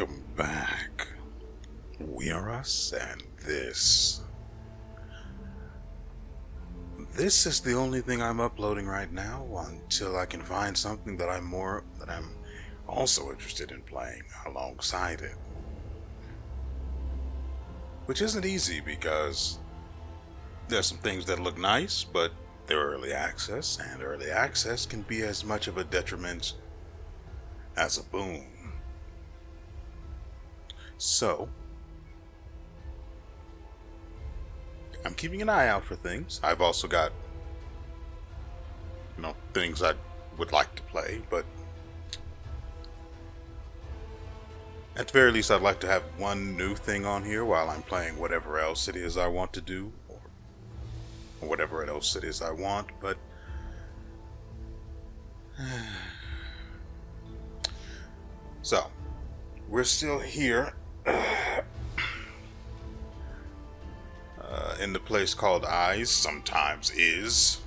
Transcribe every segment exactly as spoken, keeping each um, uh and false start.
Welcome back. We are us and this. This is the only thing I'm uploading right now until I can find something that I'm more that I'm also interested in playing alongside it. Which isn't easy because there's some things that look nice, but they're early access, and early access can be as much of a detriment as a boon. So, I'm keeping an eye out for things. I've also got, you know, things I would like to play, but at the very least I'd like to have one new thing on here while I'm playing whatever else it is I want to do, or whatever else it is I want, but so, we're still here. Uh, in the place called Eyes, sometimes is.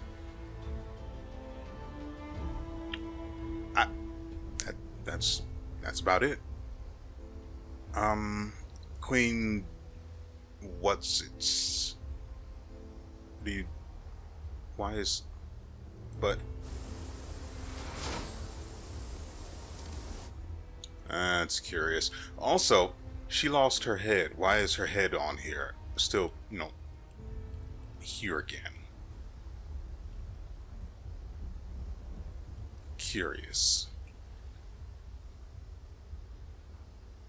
I, that, that's that's about it. Um, Queen, what's its? The why is, but. That's curious. Also, she lost her head. Why is her head on here? Still, you know, here again. Curious.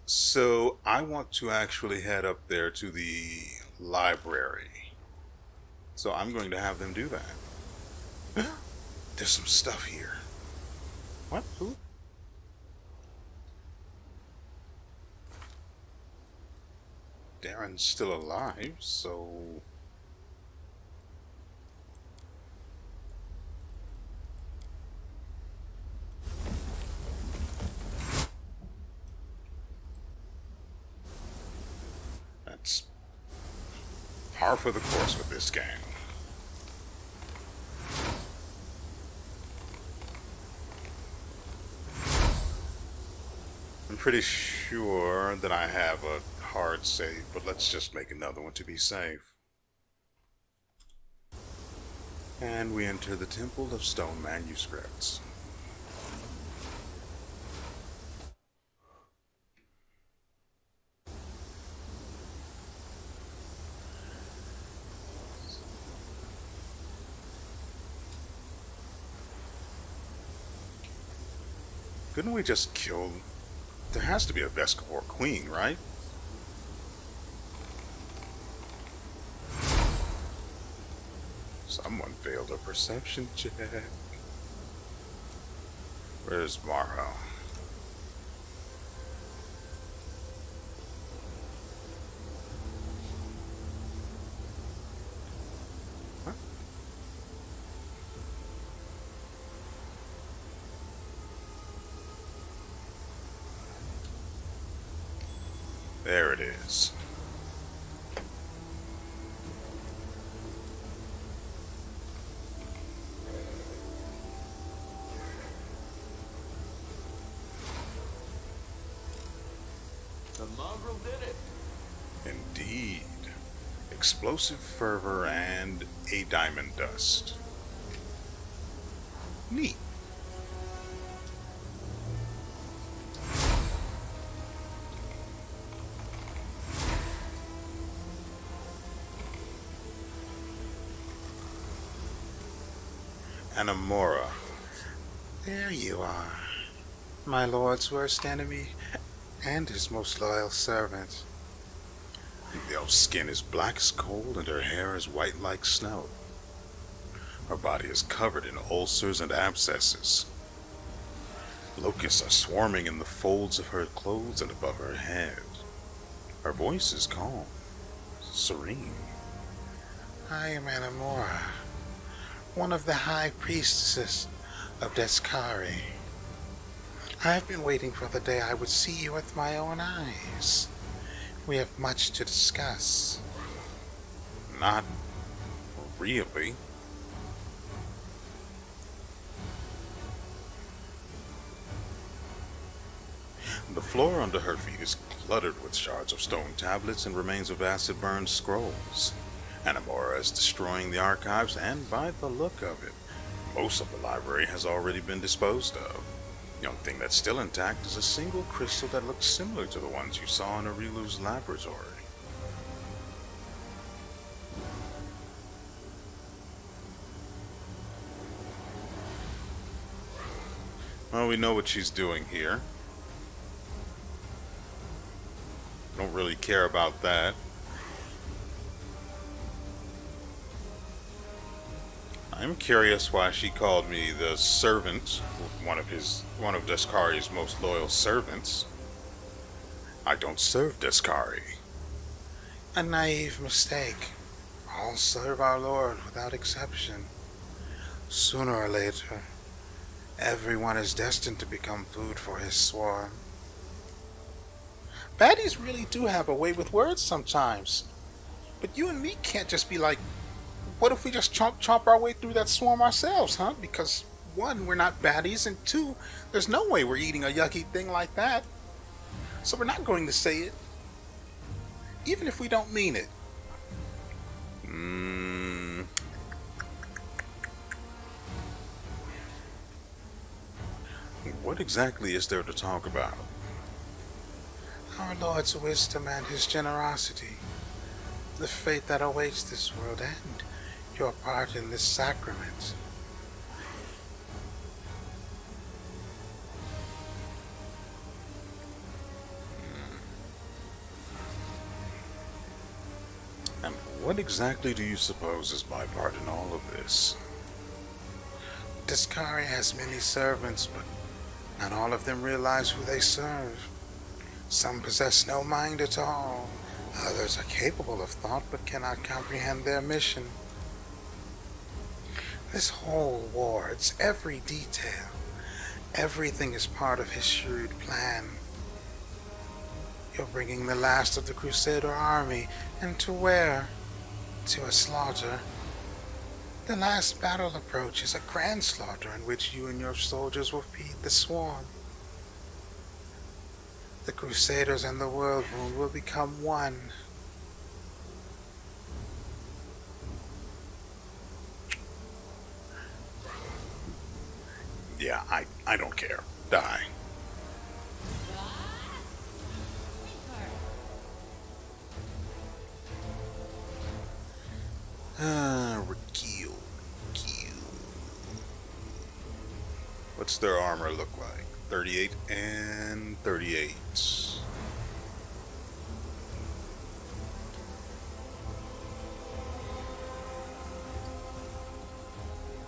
So, I want to actually head up there to the library. So, I'm going to have them do that. There's some stuff here. What? Who? Darren's still alive, so that's par for the course with this game. I'm pretty sure that I have a hard save, but let's just make another one to be safe. And we enter the Temple of Stone Manuscripts. Couldn't we just kill? There has to be a Vescor Queen, right? Someone failed a perception check. Where's Maro? Huh? There it is. Indeed. Explosive fervor and a diamond dust. Neat. Anamora. There you are. My lord's worst enemy and his most loyal servant. The elf's skin is black as coal, and her hair is white like snow. Her body is covered in ulcers and abscesses. Locusts are swarming in the folds of her clothes and above her head. Her voice is calm, serene. I am Anamora, one of the high priestesses of Deskari. I have been waiting for the day I would see you with my own eyes. We have much to discuss. Not really. The floor under her feet is cluttered with shards of stone tablets and remains of acid-burned scrolls. Anamora is destroying the archives, and by the look of it, most of the library has already been disposed of. The only thing that's still intact is a single crystal that looks similar to the ones you saw in Arilu's laboratory. Well, we know what she's doing here. Don't really care about that. I'm curious why she called me the servant, one of his, one of Deskari's most loyal servants. I don't serve Deskari. A naive mistake. All serve our Lord without exception. Sooner or later, everyone is destined to become food for his swarm. Baddies really do have a way with words sometimes. But you and me can't just be like, what if we just chomp chomp our way through that swarm ourselves, huh? Because, one, we're not baddies, and two, there's no way we're eating a yucky thing like that. So we're not going to say it, even if we don't mean it. Mm. What exactly is there to talk about? Our Lord's wisdom and his generosity, the fate that awaits this world, and your part in this sacrament. Hmm. And what exactly do you suppose is my part in all of this? Deskari has many servants, but not all of them realize who they serve. Some possess no mind at all. Others are capable of thought, but cannot comprehend their mission. This whole war, it's every detail. Everything is part of his shrewd plan. You're bringing the last of the Crusader army, and to where? To a slaughter. The last battle approaches, a grand slaughter in which you and your soldiers will feed the swarm. The Crusaders and the Worldwound will become one. Yeah, I, I don't care. Die. Ah, Regil. Regil. What's their armor look like? thirty-eight and thirty-eight.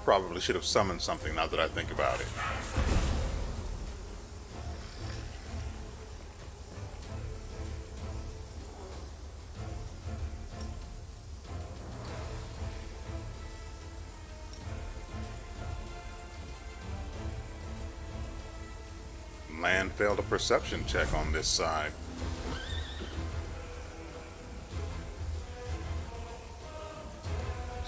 Probably should have summoned something now that I think about it. Land failed a perception check on this side.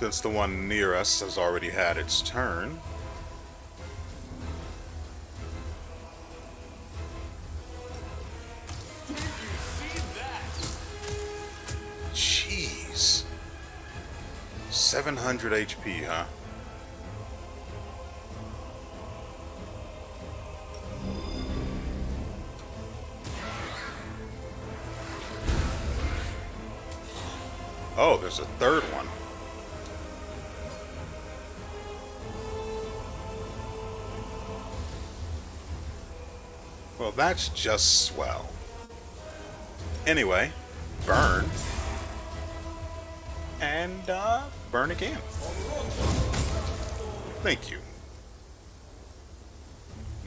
Since the one near us has already had its turn. Did you see that? Jeez. seven hundred H P, huh? Oh, there's a third one. Well, that's just swell. Anyway, burn. And, uh, burn again. Thank you.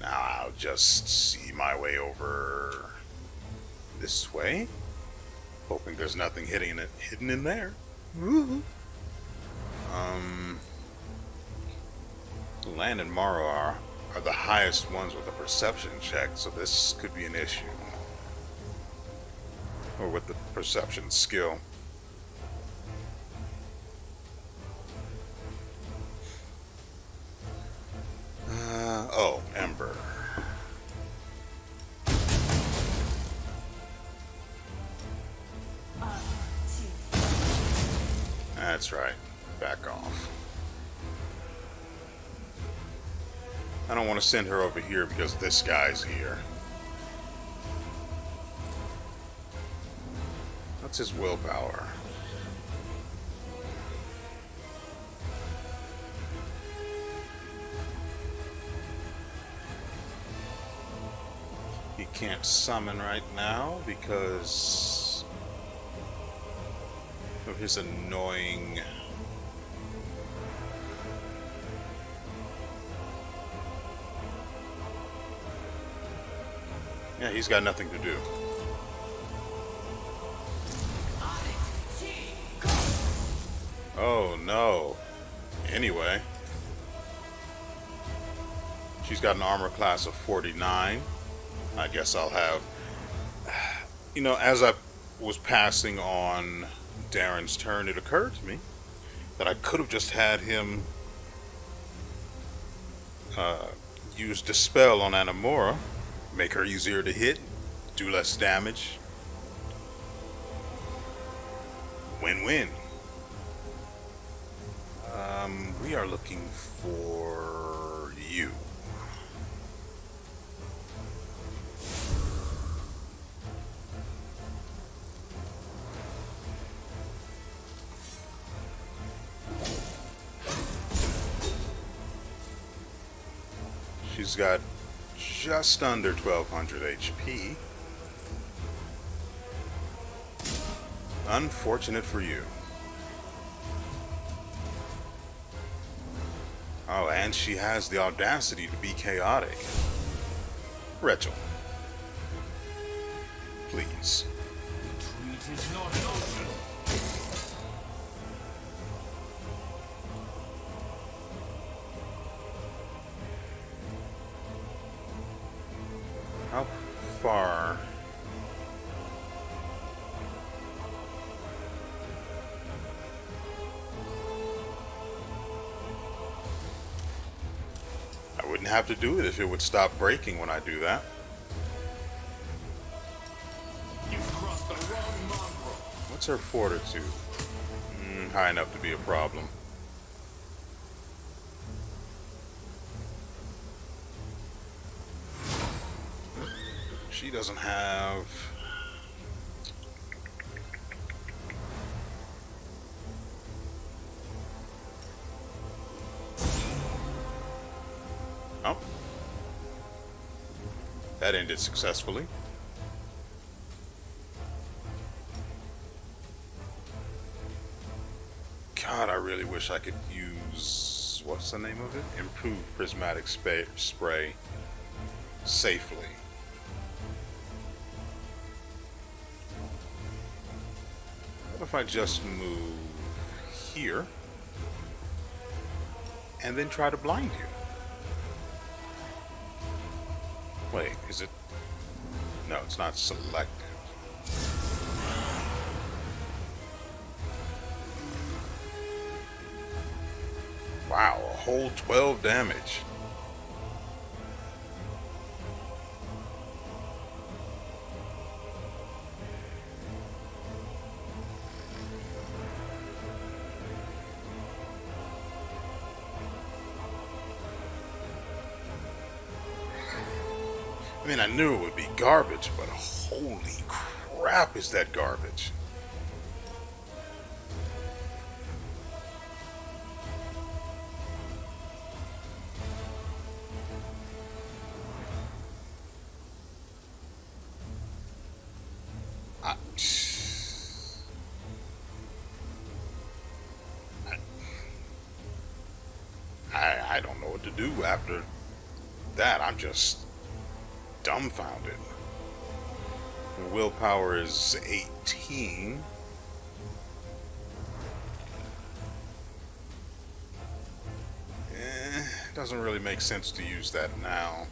Now I'll just see my way over this way. Hoping there's nothing hidden in it, hidden in there. Woo-hoo. Um, Land and Maro are, are the highest ones with a perception check, so this could be an issue. Or with the perception skill. Uh, oh, Ember. That's right. Back off. I don't want to send her over here because this guy's here. What's his willpower? He can't summon right now because of his annoying... Yeah, he's got nothing to do. Oh no. Anyway. She's got an armor class of forty-nine. I guess I'll have... You know, as I was passing on Darren's turn, it occurred to me that I could have just had him uh, use Dispel on Anamora. Make her easier to hit, do less damage. Win-win. Um, we are looking for you. She's got just under twelve hundred H P. Unfortunate for you. Oh, and she has the audacity to be chaotic. Regil. Please. Retreat is not an option. How far? I wouldn't have to do it if it would stop breaking when I do that. You've crossed the wrong mongrel. What's her fortitude? Mm, high enough to be a problem. She doesn't have... Oh. That ended successfully. God, I really wish I could use... What's the name of it? Improved Prismatic Spray safely. If I just move here and then try to blind you. Wait, is it? No, it's not selective. Wow, a whole twelve damage. I mean, I knew it would be garbage, but holy crap is that garbage. I, I, I don't know what to do after that. I'm just... dumbfounded. Willpower is eighteen. Eh, doesn't really make sense to use that now.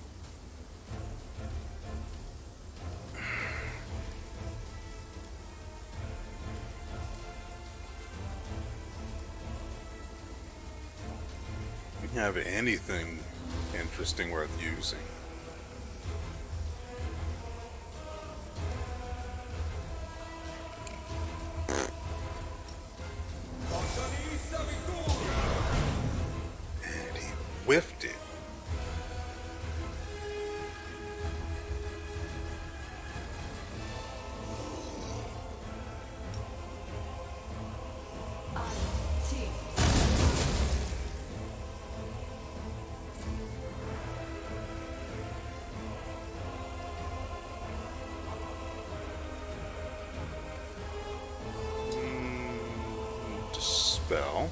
We have anything interesting worth using. Thank you. spell.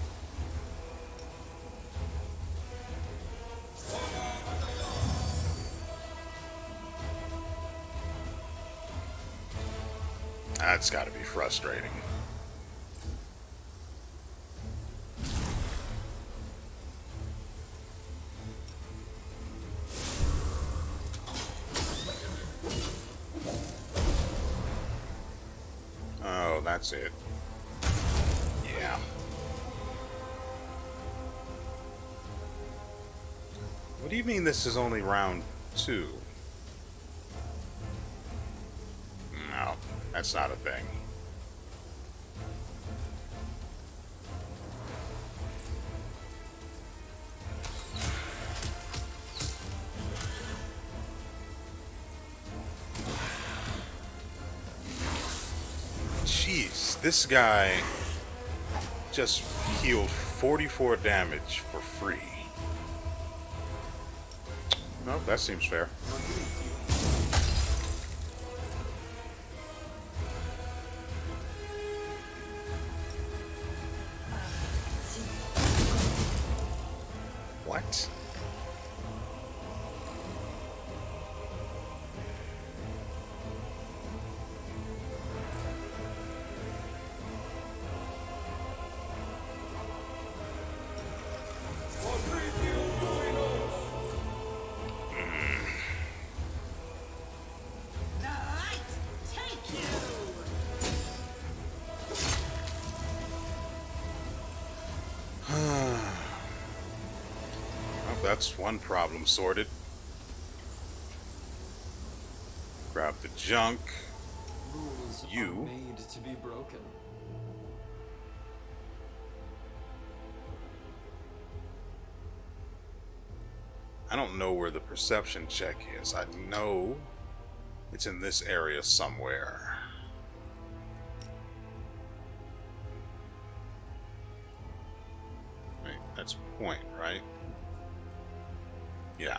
That's got to be frustrating. Oh, that's it. Yeah. What do you mean this is only round two? No, that's not a thing. Jeez, this guy just healed forty-four damage for free. Nope, that seems fair. What? That's one problem sorted. Grab the junk. Rules you are made to be broken. I don't know where the perception check is. I know it's in this area somewhere. Wait, that's point, right? Yeah.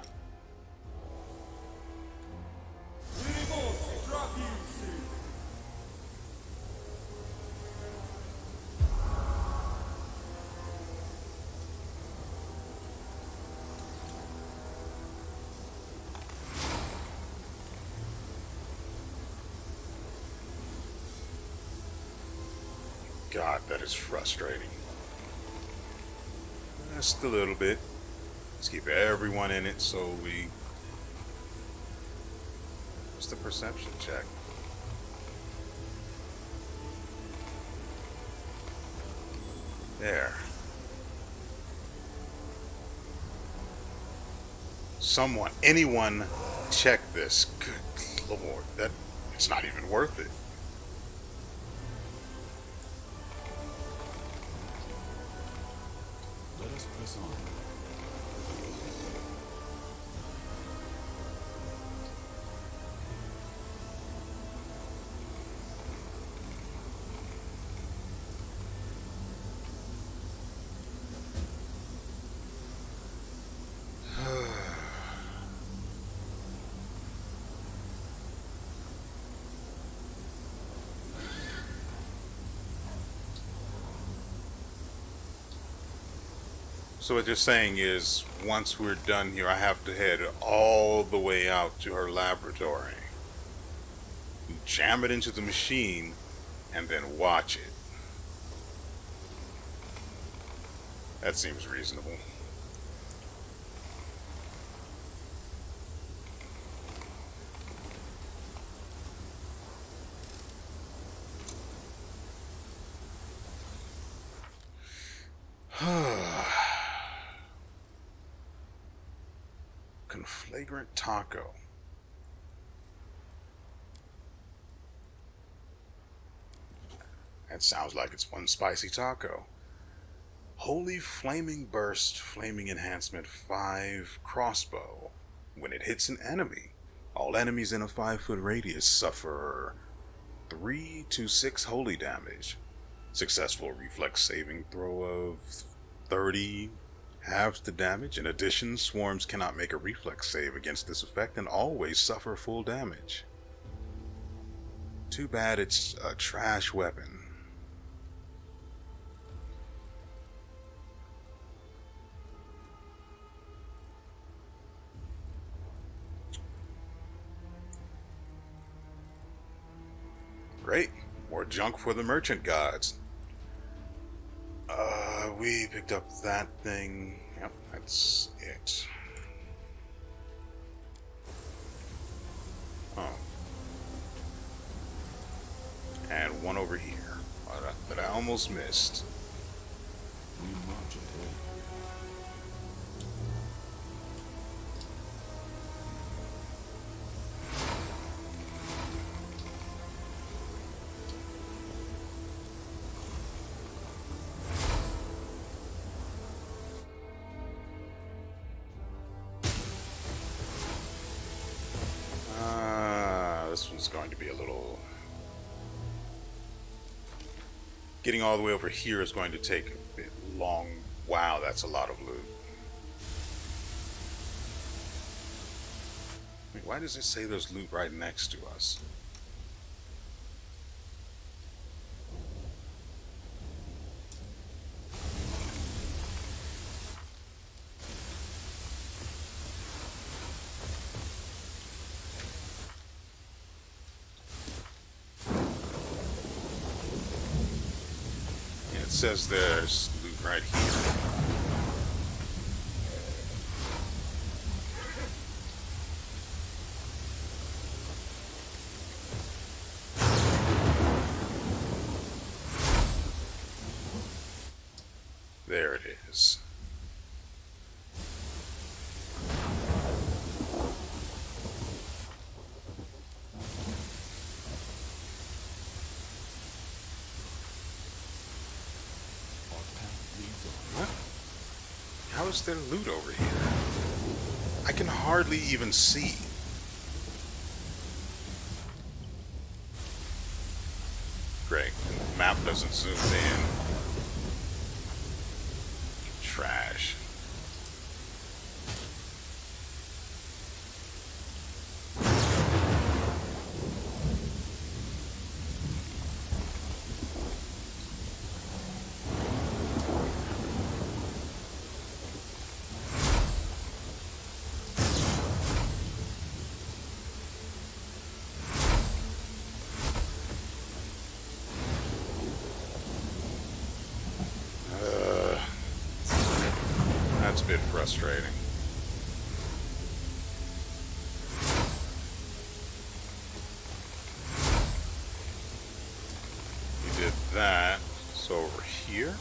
God, that is frustrating. Just a little bit. Let's keep everyone in it so we... What's the perception check? There. Someone, anyone, check this. Good Lord, that... It's not even worth it. Let us press on. So what you're saying is, once we're done here, I have to head all the way out to her laboratory, jam it into the machine, and then watch it. That seems reasonable. Flagrant taco. That sounds like it's one spicy taco. Holy flaming burst, flaming enhancement, five crossbow. When it hits an enemy, all enemies in a five foot radius suffer three to six holy damage. Successful reflex saving throw of thirty. Halves the damage. In addition, swarms cannot make a reflex save against this effect and always suffer full damage. Too bad it's a trash weapon. Great. More junk for the merchant gods. Uh, we picked up that thing. Yep, that's it. Oh. And one over here that I almost missed. We march ahead. Getting all the way over here is going to take a bit long. Wow, that's a lot of loot. Wait, why does it say there's loot right next to us? It says there's loot right here. There it is. Is there loot over here? I can hardly even see. Great. The map doesn't zoom in. Trash. Frustrating. We did that. So over here.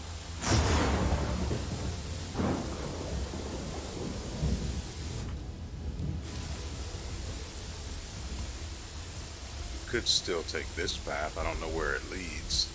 We could still take this path. I don't know where it leads.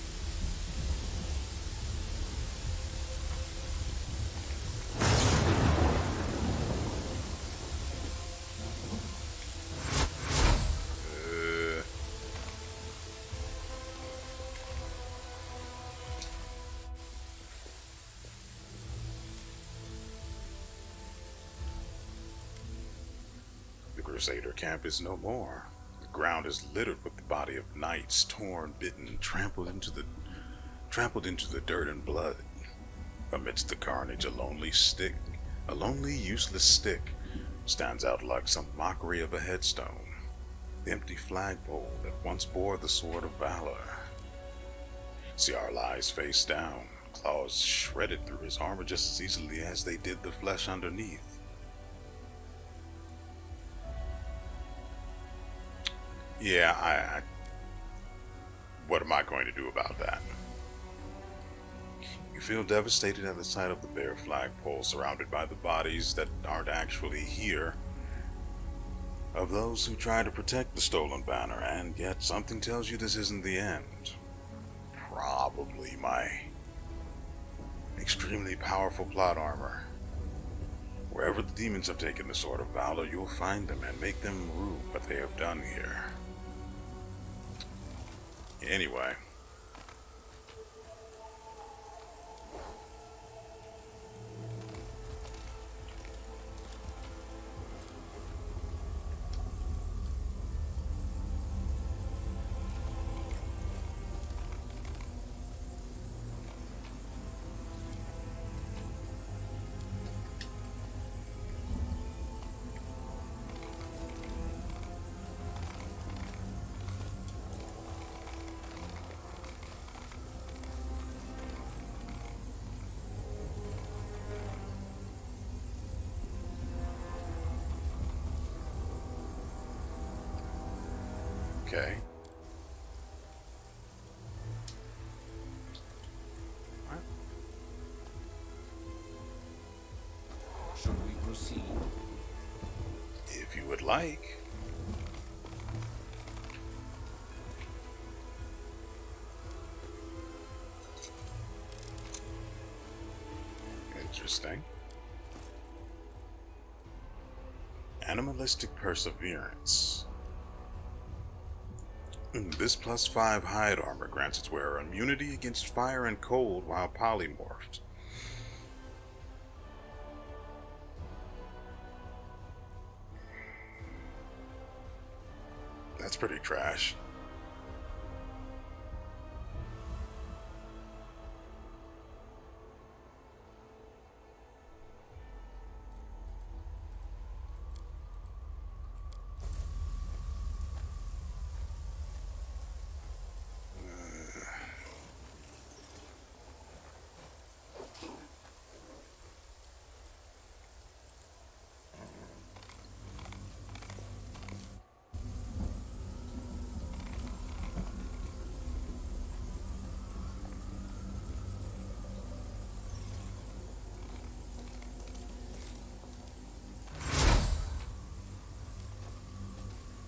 Crusader camp is no more. The ground is littered with the body of knights, torn, bitten, trampled into the trampled into the dirt and blood. Amidst the carnage, a lonely stick, a lonely useless stick, stands out like some mockery of a headstone. The empty flagpole that once bore the sword of valor. Scylla lies face down, claws shredded through his armor just as easily as they did the flesh underneath. Yeah, I, I... What am I going to do about that? You feel devastated at the sight of the bare flagpole surrounded by the bodies that aren't actually here, of those who try to protect the stolen banner, and yet something tells you this isn't the end. Probably my extremely powerful plot armor. Wherever the demons have taken the Sword of Valor, you'll find them and make them rue what they have done here. Anyway. Okay. Should we proceed? If you would like. Interesting. Animalistic Perseverance. This plus five hide armor grants its wearer immunity against fire and cold while polymorphed. That's pretty trash.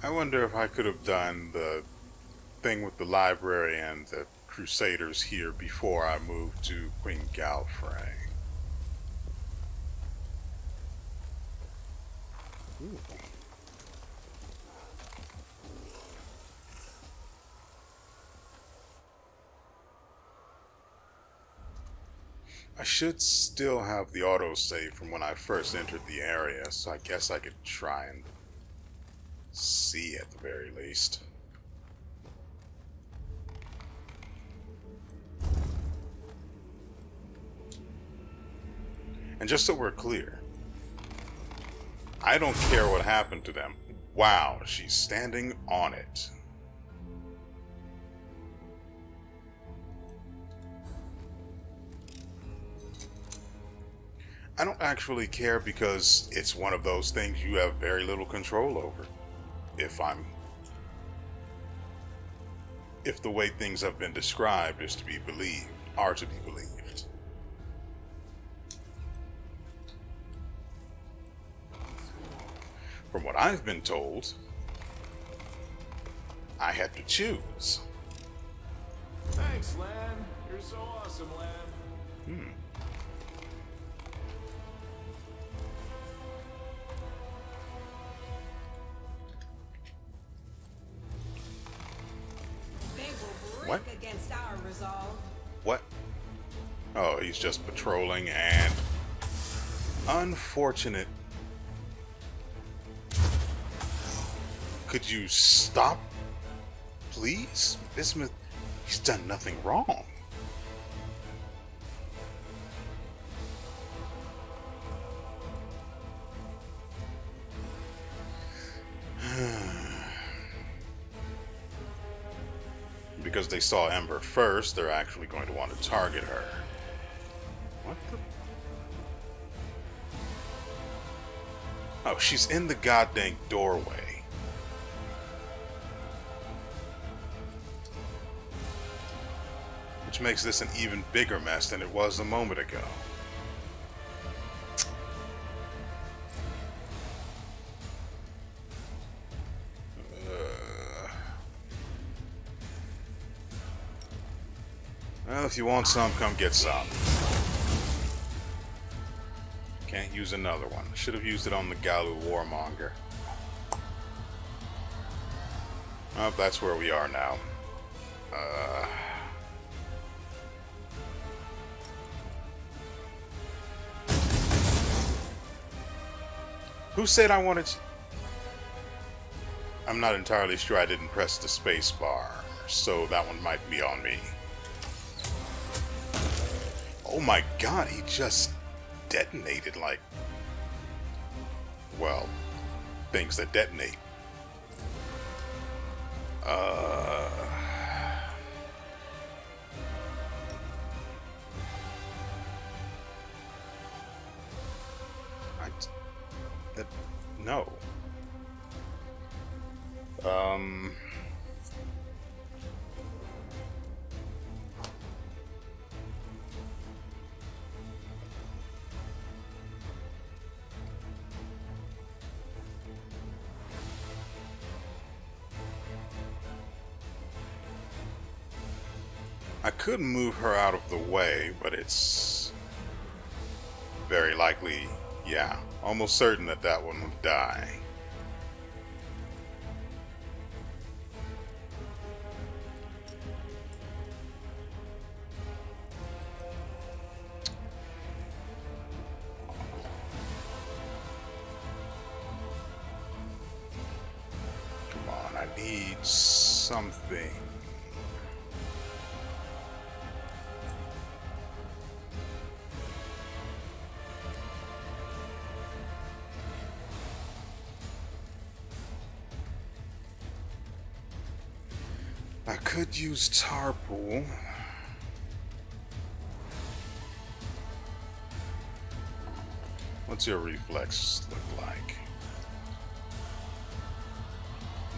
I wonder if I could have done the thing with the library and the Crusaders here before I moved to Queen Galfrey. Ooh. I should still have the autosave from when I first entered the area, so I guess I could try and see at the very least. And just so we're clear, I don't care what happened to them. Wow, she's standing on it. I don't actually care because it's one of those things you have very little control over. If I'm, if the way things have been described is to be believed, are to be believed. From what I've been told, I had to choose. Thanks, Lamb. You're so awesome, Lamb. Hmm. What? Against our resolve. What? Oh, he's just patrolling and unfortunate. Could you stop, please? Bismuth, he's done nothing wrong. Because they saw Ember first, they're actually going to want to target her. What the? Oh, she's in the goddamn doorway. Which makes this an even bigger mess than it was a moment ago. If you want some, come get some. Can't use another one. Should have used it on the Galu Warmonger. Oh, that's where we are now. Uh... Who said I wanted to... I'm not entirely sure I didn't press the space bar, so that one might be on me. Oh my god, he just detonated like, well, things that detonate. Uh... I... That... No. Um... I could move her out of the way, but it's very likely, yeah, almost certain that that one would die. Something. I could use Tarpool. What's your reflex look like?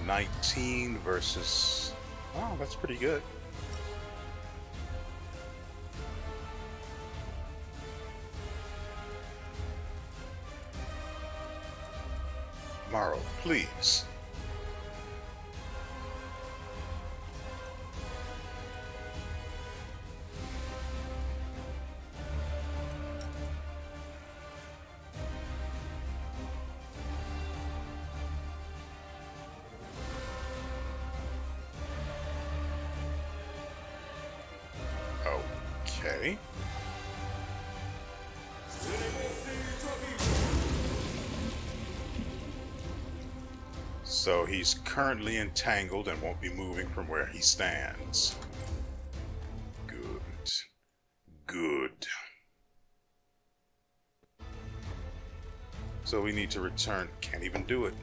nineteen versus... wow, that's pretty good. Maro, please. Okay. So he's currently entangled and won't be moving from where he stands. Good. Good. So we need to return. Can't even do it.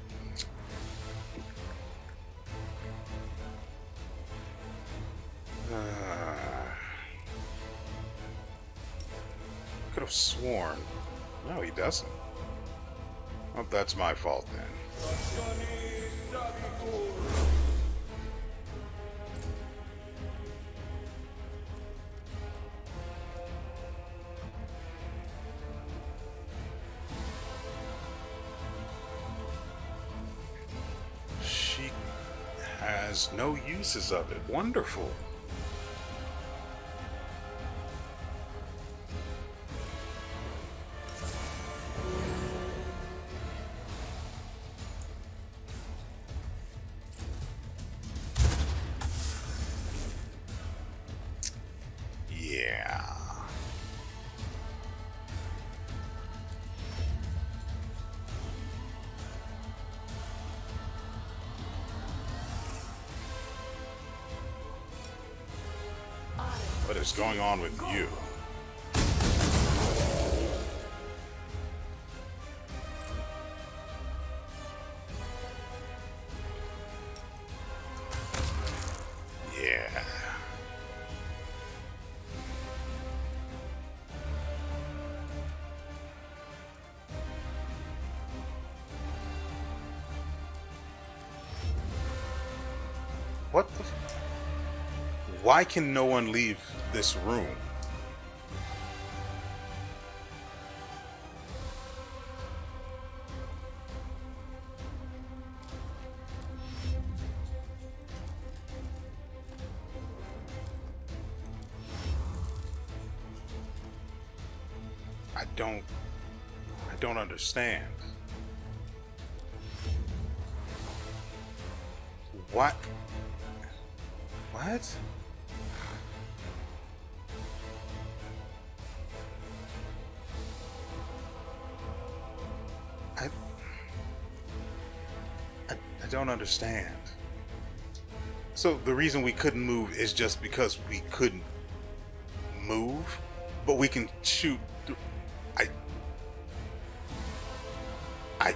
Could have sworn. No, he doesn't. Well, that's my fault then. She has no uses of it. Wonderful. What is going on with you? Yeah. What the f- Why can no one leave this room? I don't... I don't understand. What? What? I don't understand. So the reason we couldn't move is just because we couldn't move, but we can shoot through. I I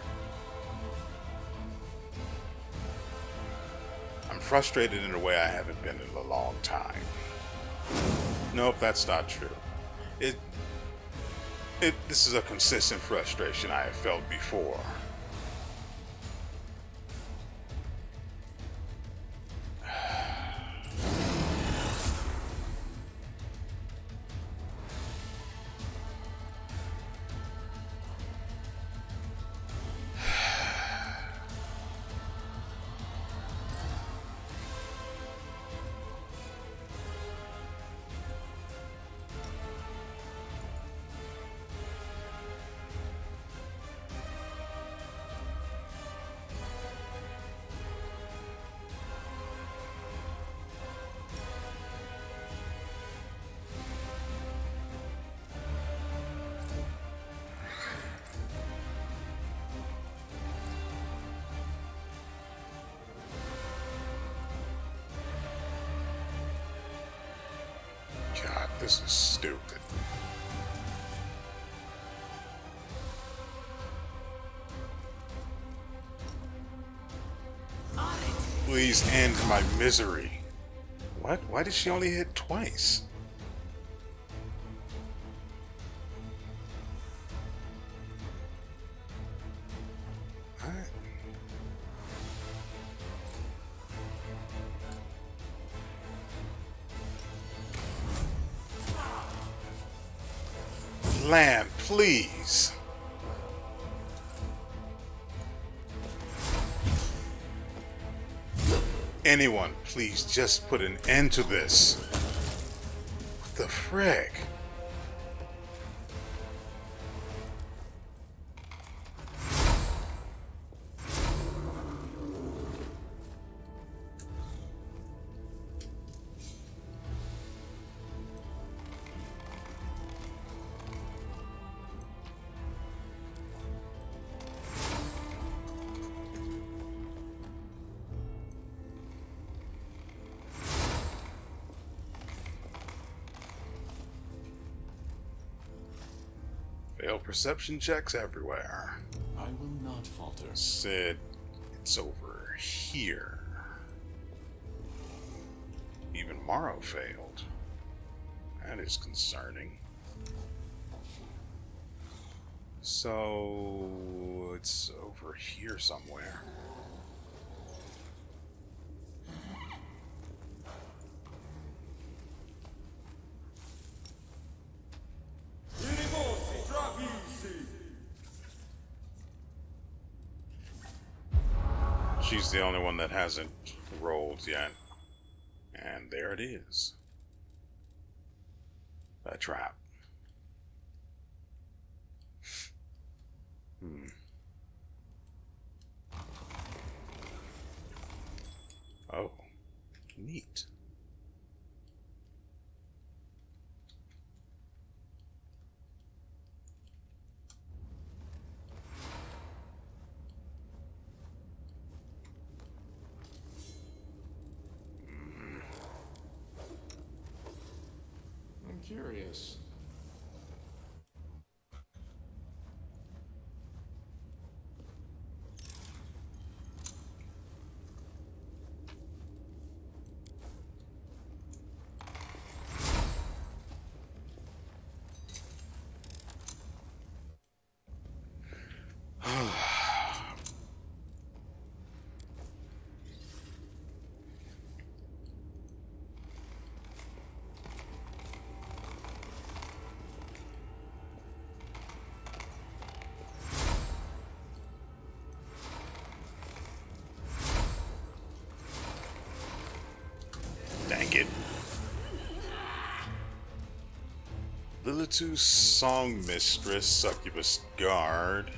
I'm frustrated in a way I haven't been in a long time. Nope, that's not true. It it this is a consistent frustration I have felt before. This is stupid. Please end my misery. What? Why did she only hit twice? Land, please. Anyone, please just put an end to this. What the frick? Perception checks everywhere. I will not falter. Said it's over here. Even Maro failed. That is concerning. So it's over here somewhere. She's the only one that hasn't rolled yet. And there it is. A trap. Hmm. Oh. Neat. Curious. Lilitu, Song Mistress, Succubus Guard.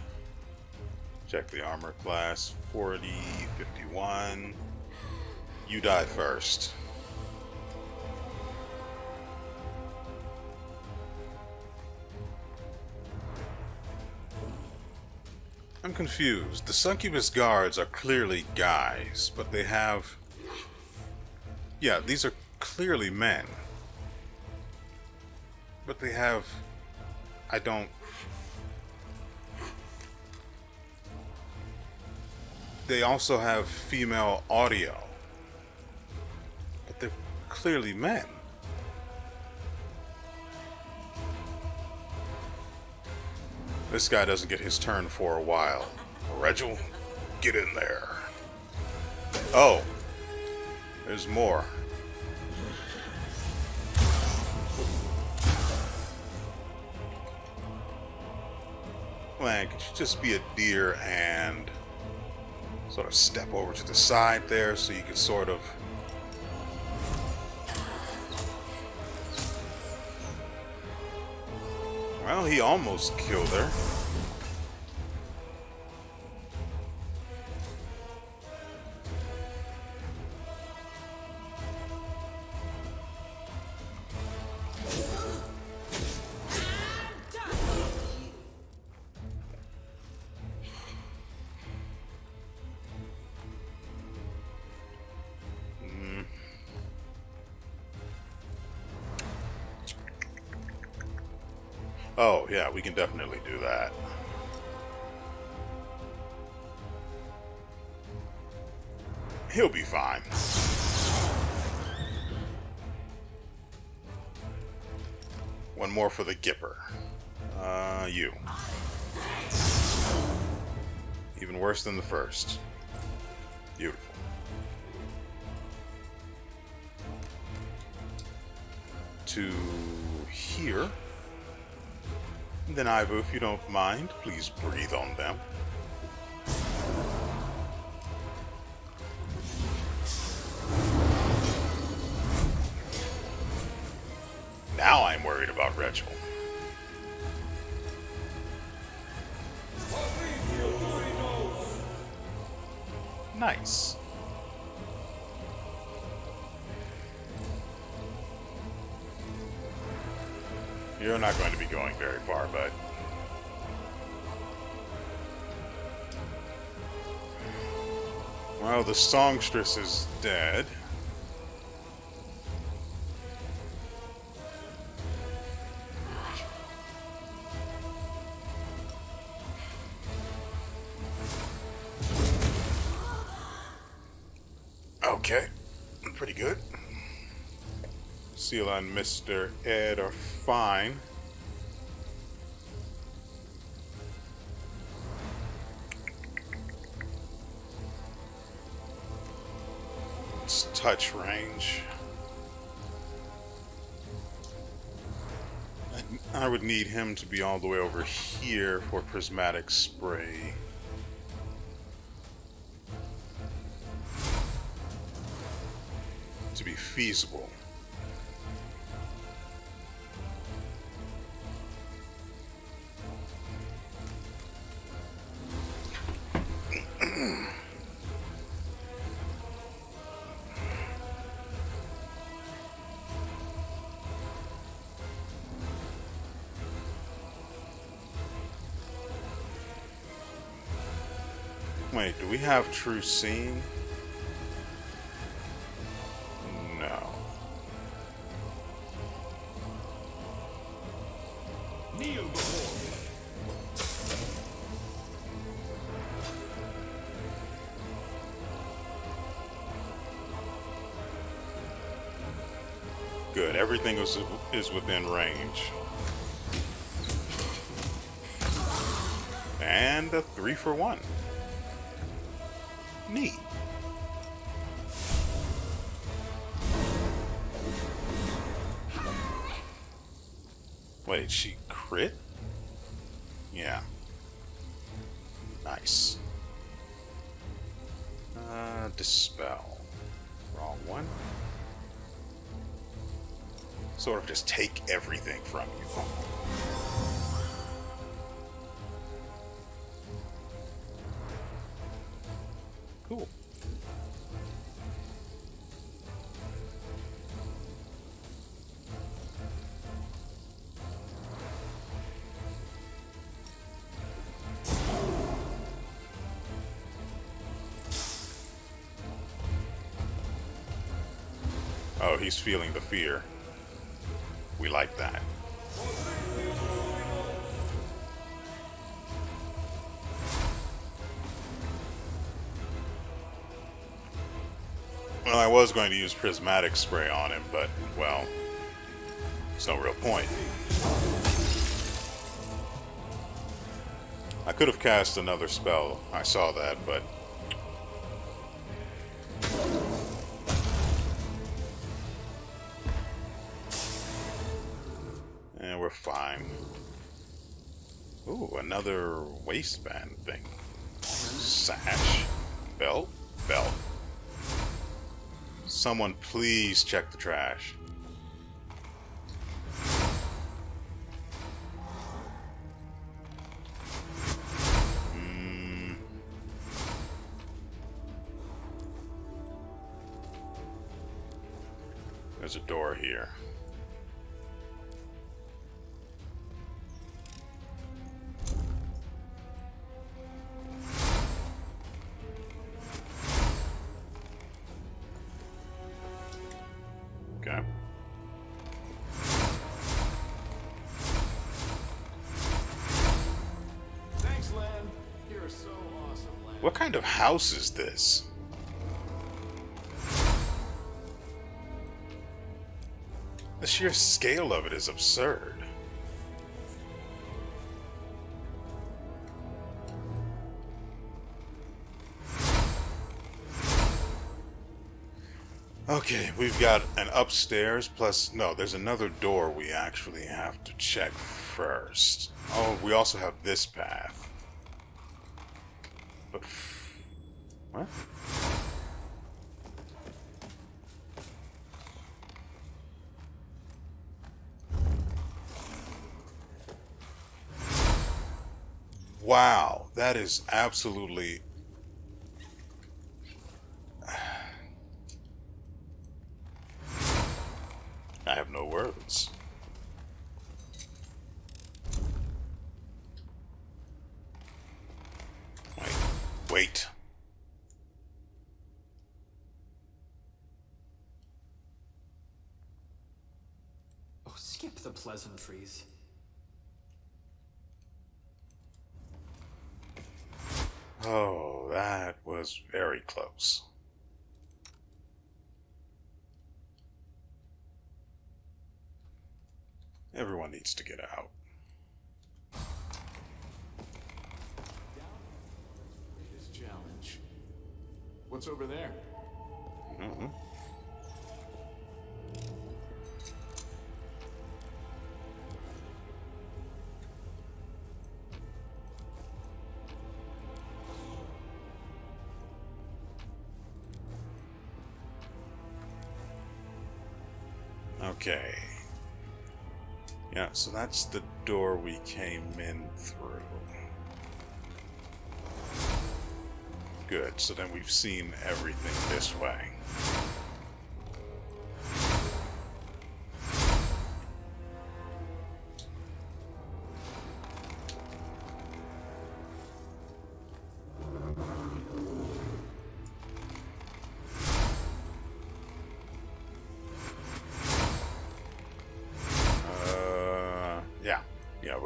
Check the armor class. forty, fifty-one. You die first. I'm confused. The Succubus Guards are clearly guys, but they have... Yeah, these are clearly men. But they have... I don't... They also have female audio. But they're clearly men. This guy doesn't get his turn for a while. Regil, get in there. Oh. There's more. Could you just be a deer and sort of step over to the side there so you can sort of... Well, he almost killed her. Oh, yeah, we can definitely do that. He'll be fine. One more for the Gipper. Uh, you. Even worse than the first. Beautiful. To here. And then Ivo, if you don't mind, please breathe on them. Now I'm worried about Regil. Nice. You're not going to be going very far, bud. Well, the songstress is dead. Okay, pretty good. Scylla and Mister Ed are fine. It's touch range. I would need him to be all the way over here for Prismatic Spray. To be feasible. Wait, do we have true seeing? Good, everything is, is within range. And a three for one. Neat. Wait, she crit? Yeah. Nice. Uh, dispel. Wrong one. Sort of just take everything from you. Cool. Oh, he's feeling the fear. We like that. Well, I was going to use Prismatic Spray on him, but, well, it's no real point. I could have cast another spell. I saw that, but... fine. Ooh, another waistband thing. Sash. Belt. Belt. Someone please check the trash. Mm. There's a door here. What kind of house is this? The sheer scale of it is absurd. Okay, we've got an upstairs, plus... No, there's another door we actually have to check first. Oh, we also have this path. But... What? Wow, that is absolutely... I have no words. Wait. Wait. Oh, skip the pleasantries. Oh, that was very close. Everyone needs to get out. Challenge. What's over there? Mm-hmm. Okay. Yeah, so that's the door we came in through. Good, so then we've seen everything this way.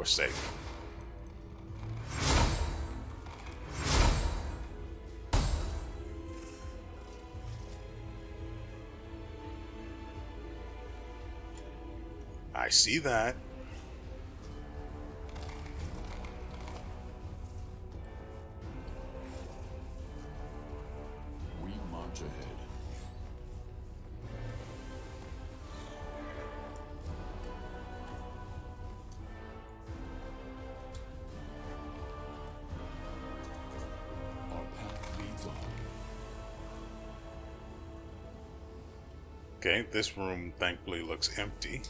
Safe. I see that. We march ahead. Okay, this room thankfully looks empty.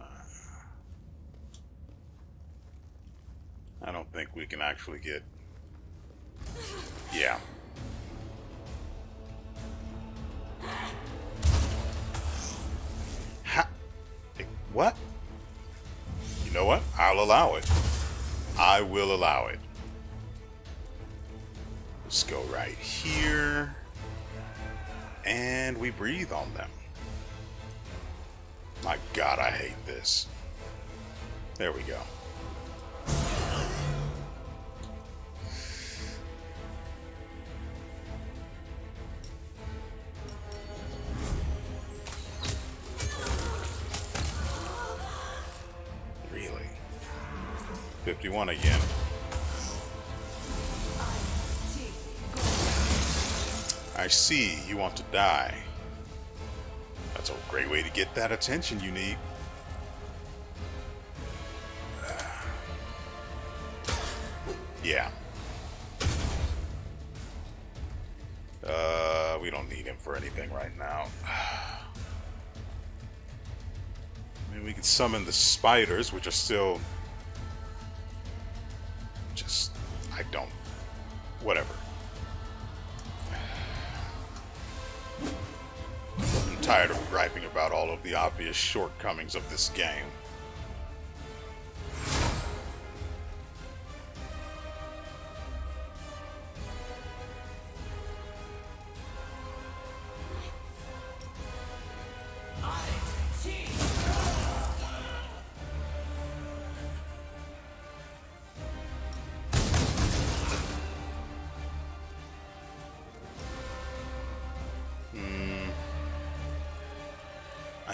Uh, I don't think we can actually get... Yeah. Ha! What? You know what? I'll allow it. I will allow it. Let's go right here, and we breathe on them. My God, I hate this. There we go. Really? fifty-one again. I see you want to die. That's a great way to get that attention you need. Uh, yeah. Uh, we don't need him for anything right now. I mean, we can summon the spiders, which are still... Just... I don't... Whatever. Tired of griping about all of the obvious shortcomings of this game.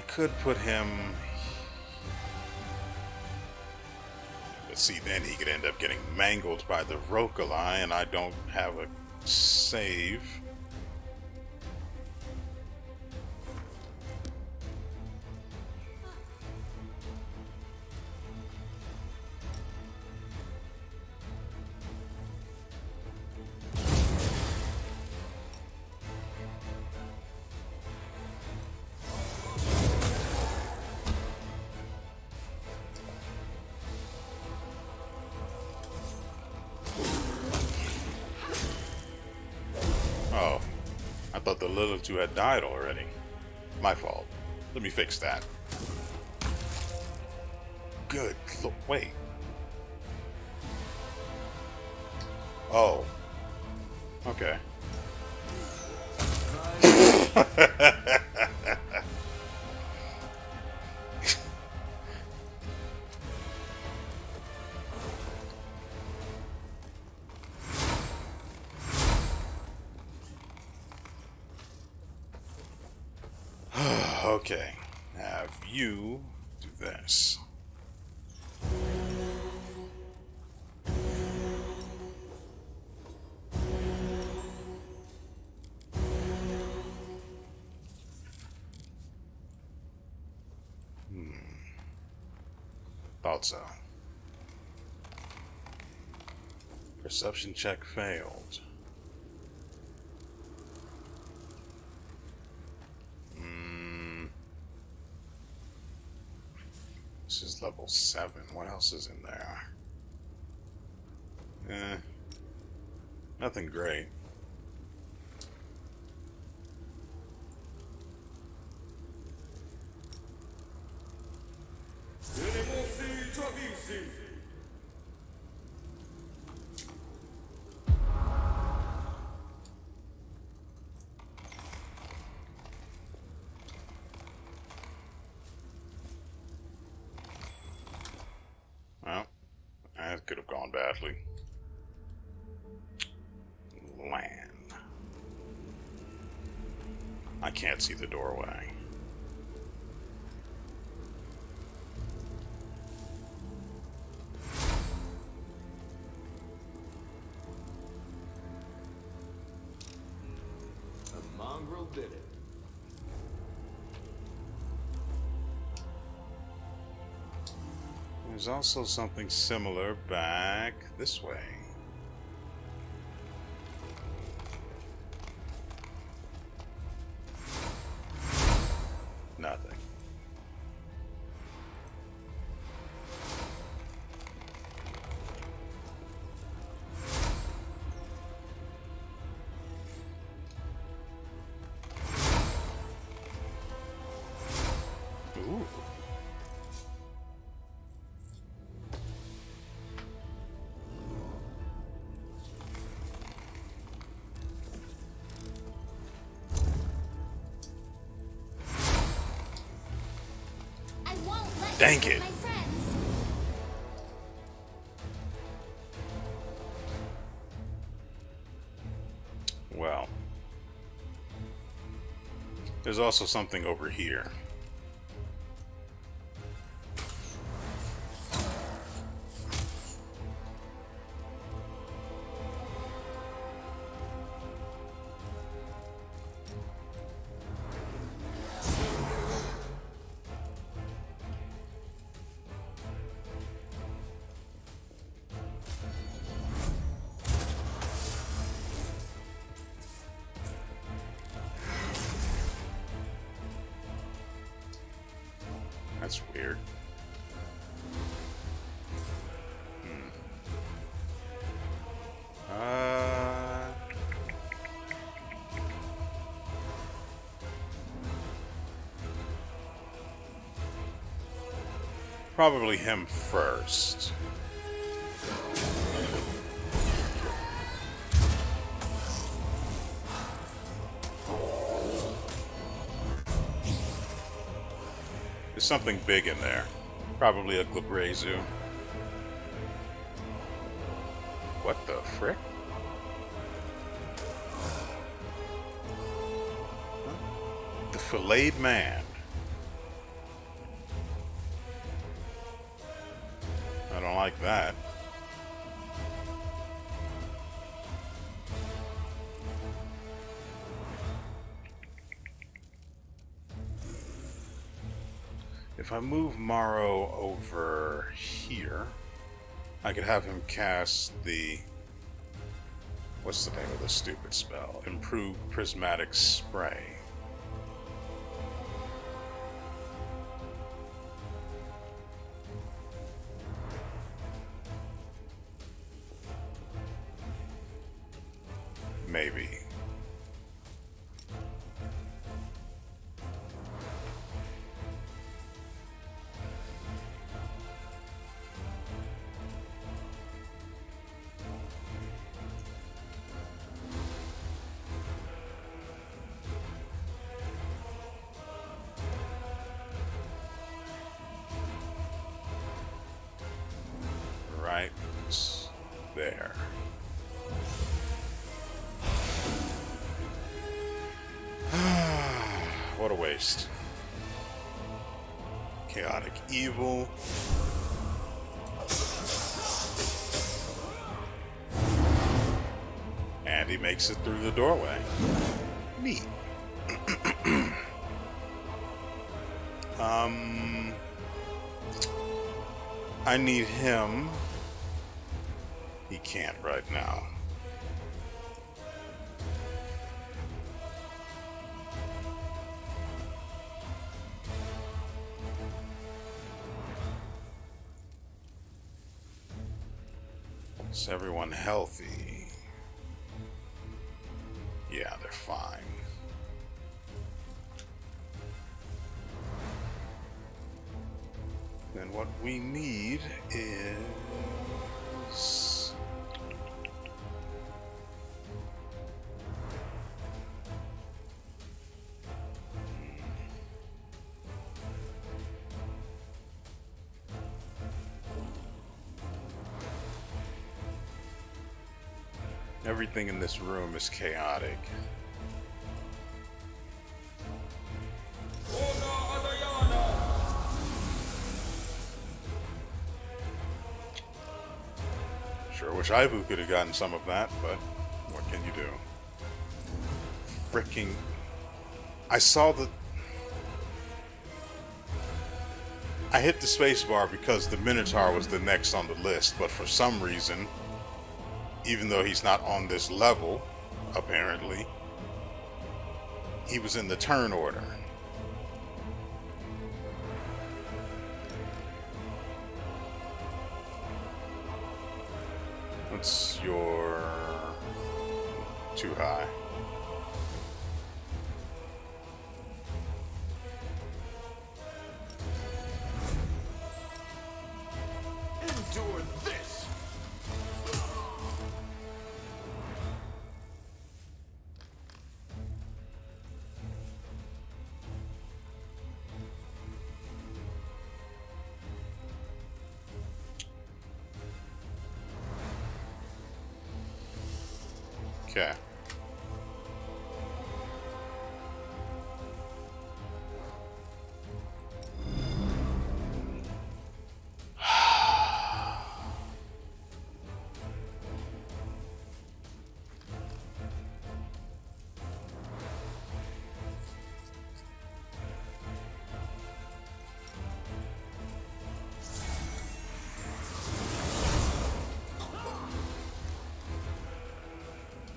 could put him... But see, then he could end up getting mangled by the Rokalai, and I don't have a save. Two had died already. My fault. Let me fix that. Good look. Wait. Oh. Okay. Okay, have you do this. Hmm. Thought so. Perception check failed. Level seven. What else is in there? Eh. Nothing great. Could have gone badly. Land. I can't see the doorway. The mongrel did it. There's also something similar back this way. Nothing. Ooh. Dang it. Well. There's also something over here. That's weird. Hmm. Uh... Probably him first. Something big in there. Probably a Glabrezu. What the frick? Huh? The filleted man. like that. If I move Maro over here, I could have him cast the... What's the name of this stupid spell? Improved Prismatic Spray. Maybe. Evil. And he makes it through the doorway. Neat. um, I need him. He can't right now. Is everyone healthy? Yeah, they're fine. Then what we need is... Everything in this room is chaotic. Sure wish Ivo could have gotten some of that, but what can you do? Freaking... I saw the... I hit the spacebar because the Minotaur was the next on the list, but for some reason... Even though he's not on this level, apparently, he was in the turn order. What's your... too high? Okay.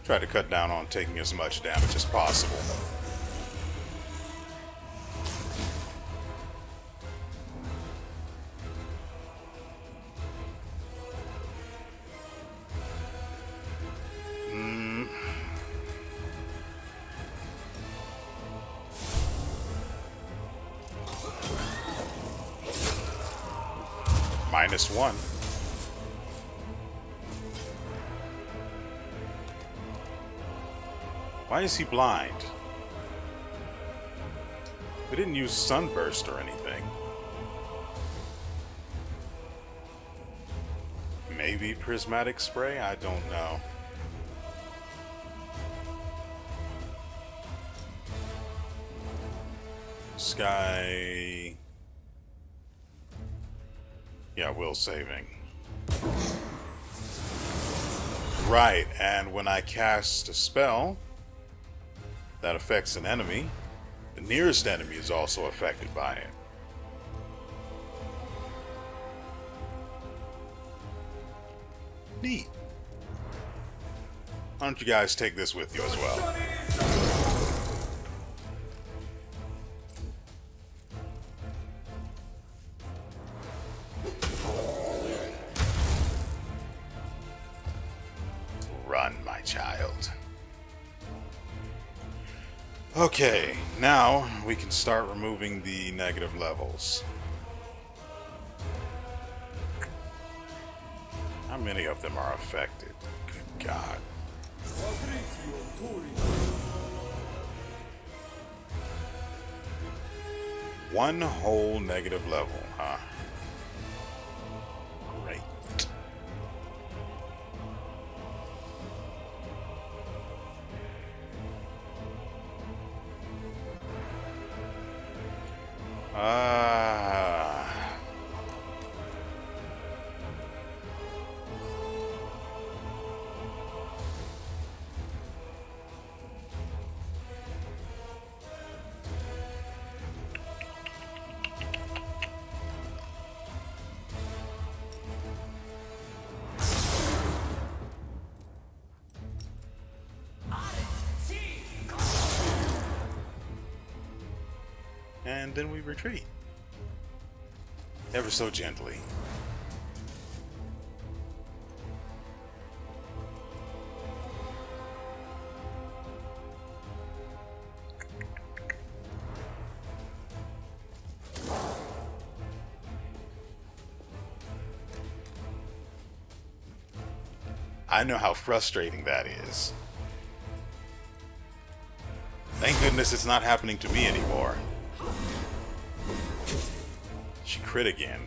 Try to cut down on taking as much damage as possible. Mm. Minus one. Why is he blind? We didn't use Sunburst or anything. Maybe Prismatic Spray? I don't know. Sky... Yeah, will saving. Right, and when I cast a spell that affects an enemy, the nearest enemy is also affected by it. Neat. Why don't you guys take this with you as well? Run, my child. Okay, now we can start removing the negative levels. How many of them are affected? Good God. One whole negative level, huh? Great. Ah. Uh, And then we retreat. Ever so gently. I know how frustrating that is. Thank goodness it's not happening to me anymore. She crit again.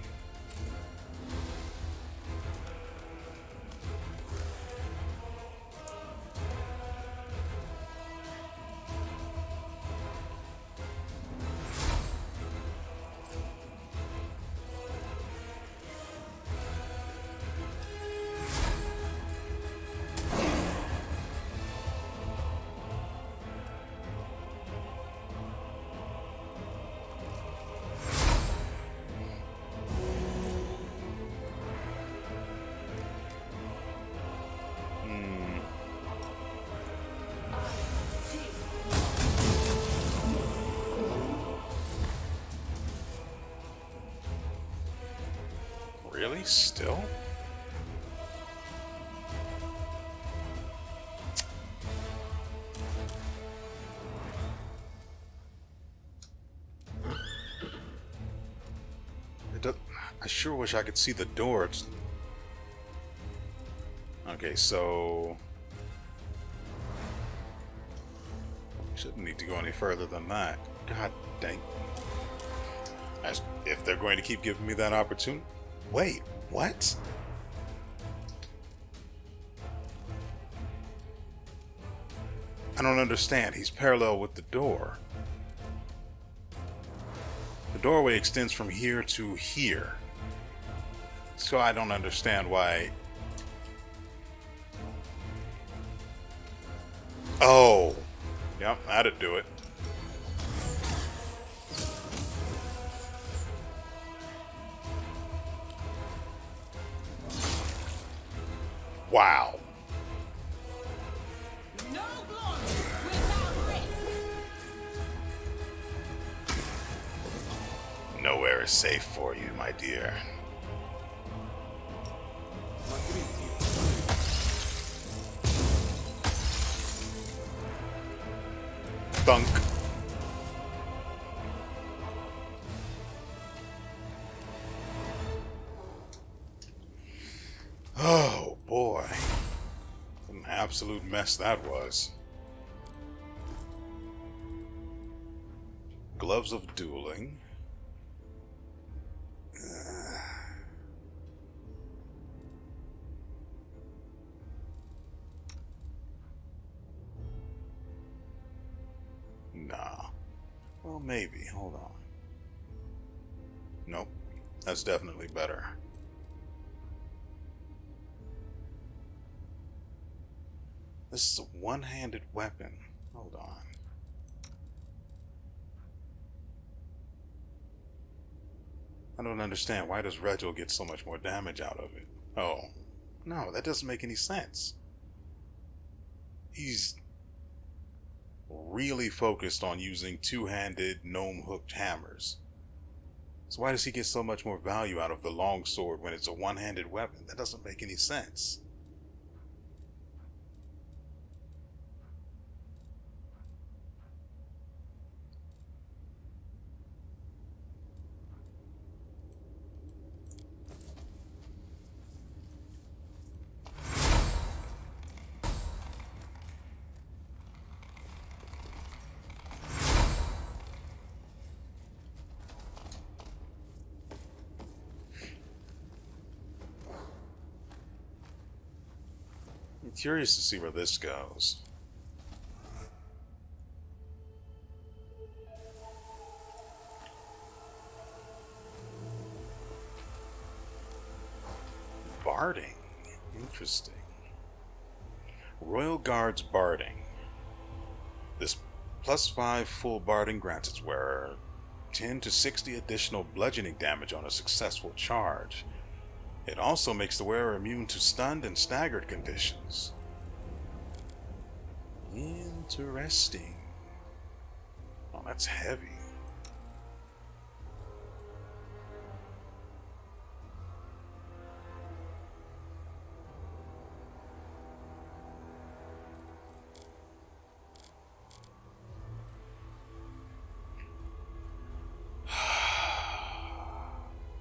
Really? Still? It does, I sure wish I could see the door. It's... Okay, so... Shouldn't need to go any further than that. God dang. As if they're going to keep giving me that opportunity. Wait, what? I don't understand. He's parallel with the door. The doorway extends from here to here. So I don't understand why... Oh! Yep, that'd do it. Wow. No glory without risk. Nowhere is safe for you, my dear. Thunk. Oh. Boy, what an absolute mess that was. Gloves of Dueling. Uh. Nah. Well, maybe. Hold on. Nope. That's definitely better. This is a one-handed weapon. Hold on. I don't understand. Why does Regil get so much more damage out of it? Oh, no, that doesn't make any sense. He's really focused on using two-handed gnome-hooked hammers. So why does he get so much more value out of the longsword when it's a one-handed weapon? That doesn't make any sense. Curious to see where this goes. Barding. Interesting. Royal Guards Barding. This plus five full barding grants its wearer ten to sixty additional bludgeoning damage on a successful charge. It also makes the wearer immune to stunned and staggered conditions. Interesting. Oh, that's heavy.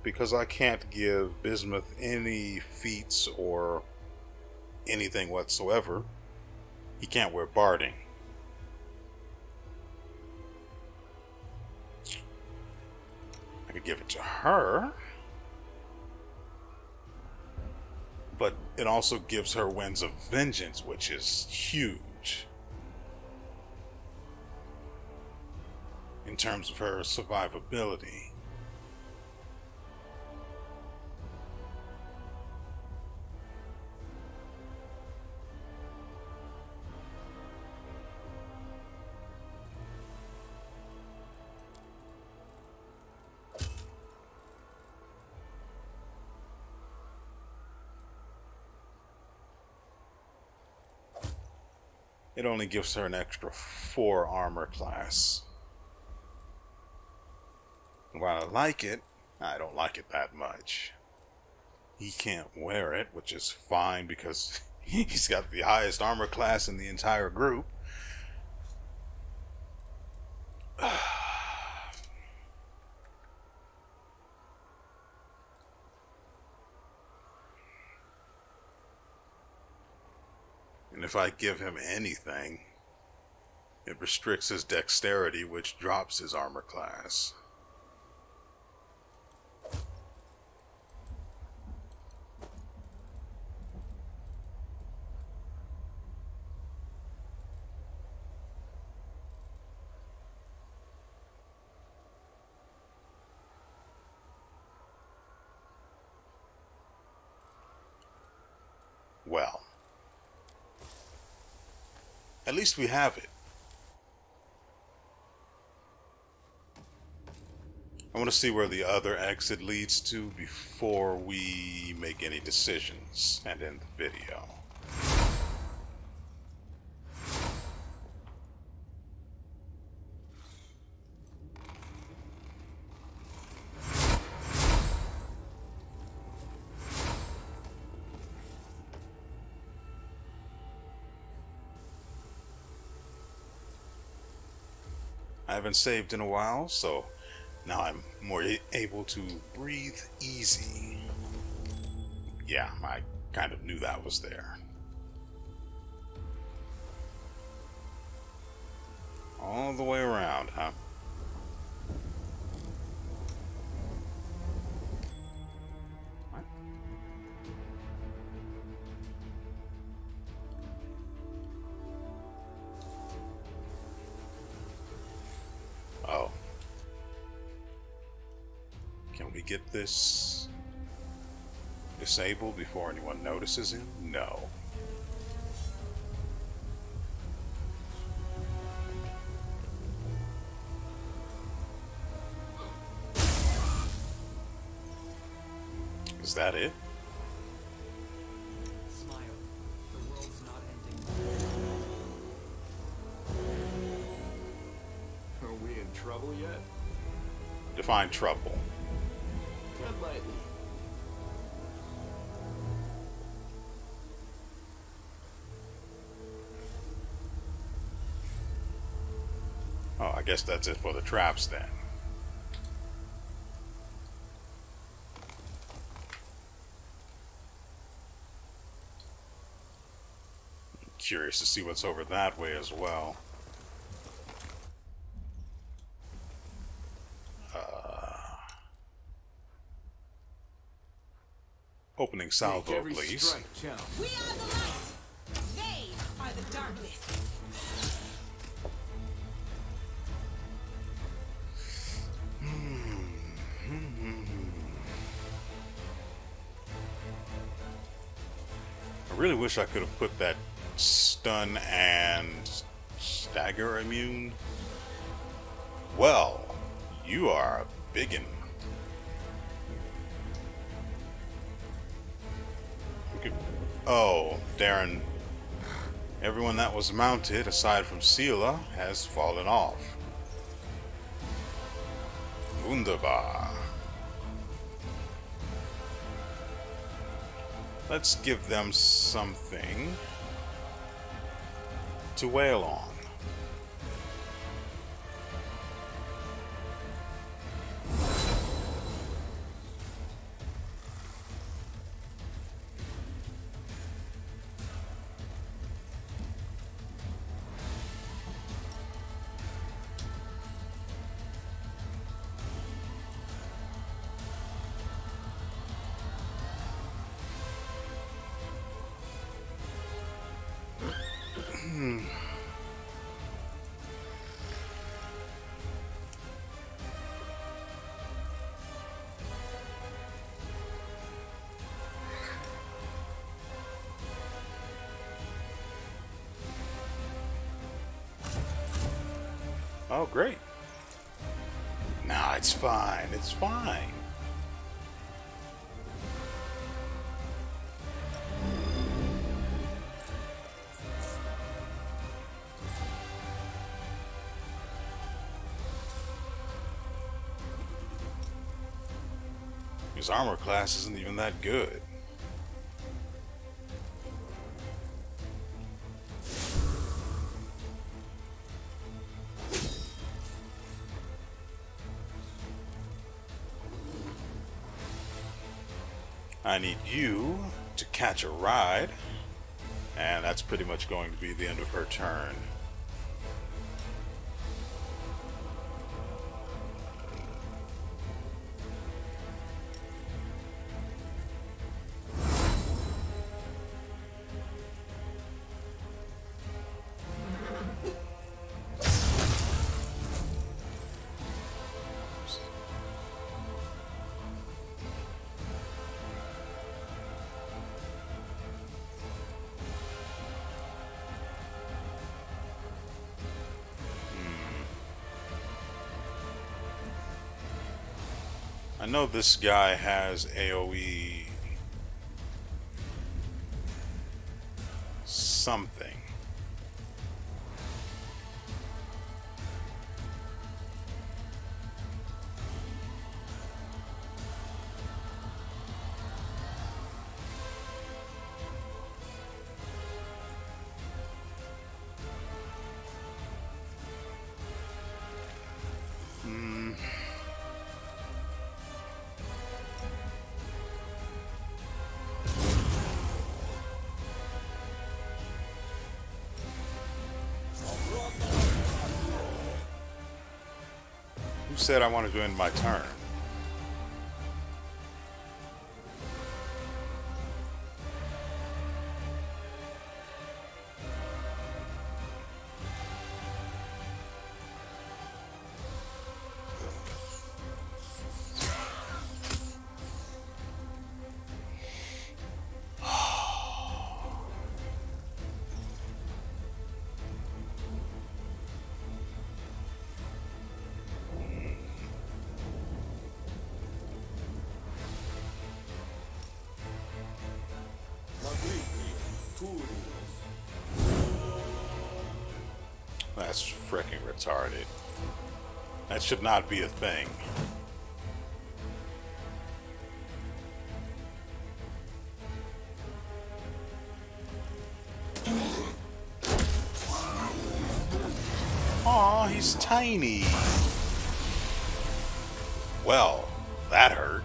Because I can't give Bismuth any feats or anything whatsoever, he can't wear barding. I could give it to her, but it also gives her Winds of Vengeance, which is huge in terms of her survivability. It only gives her an extra four armor class. While I like it, I don't like it that much. He can't wear it, which is fine because he's got the highest armor class in the entire group. If I give him anything, it restricts his dexterity, which drops his armor class. Well. At least we have it. I want to see where the other exit leads to before we make any decisions and end the video. I haven't saved in a while, so now I'm more able to breathe easy. Yeah, I kind of knew that was there. All the way around, huh? Get this disabled before anyone notices him? No. that it? Smile. The world's not ending. Are we in trouble yet? Define trouble. Tread lightly. Oh, I guess that's it for the traps then. Curious to see what's over that way as well. Uh, opening salvo, please. We are the light. They are the darkness. I really wish I could have put that stun and stagger immune. Well, you are a biggin. Could, oh, Darren. Everyone that was mounted, aside from Scylla, has fallen off. Wunderbar. Let's give them something to wail on. Oh, great. Nah, it's fine. It's fine. His armor class isn't even that good. I need you to catch a ride, and that's pretty much going to be the end of her turn. I know this guy has AoE something. Said I wanted to end my turn. That's freaking retarded. That should not be a thing. Aw, he's tiny. Well, that hurt.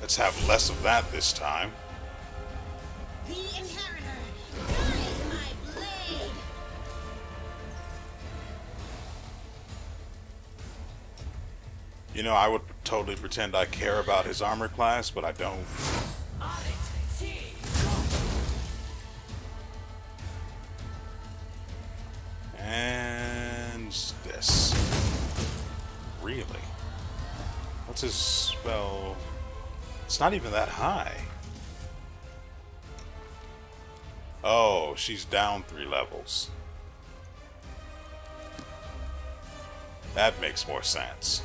Let's have less of that this time. The inheritor guides my blade. You know, I would totally pretend I care about his armor class, but I don't. And this. Really? What's his spell? It's not even that high. Oh, she's down three levels. That makes more sense.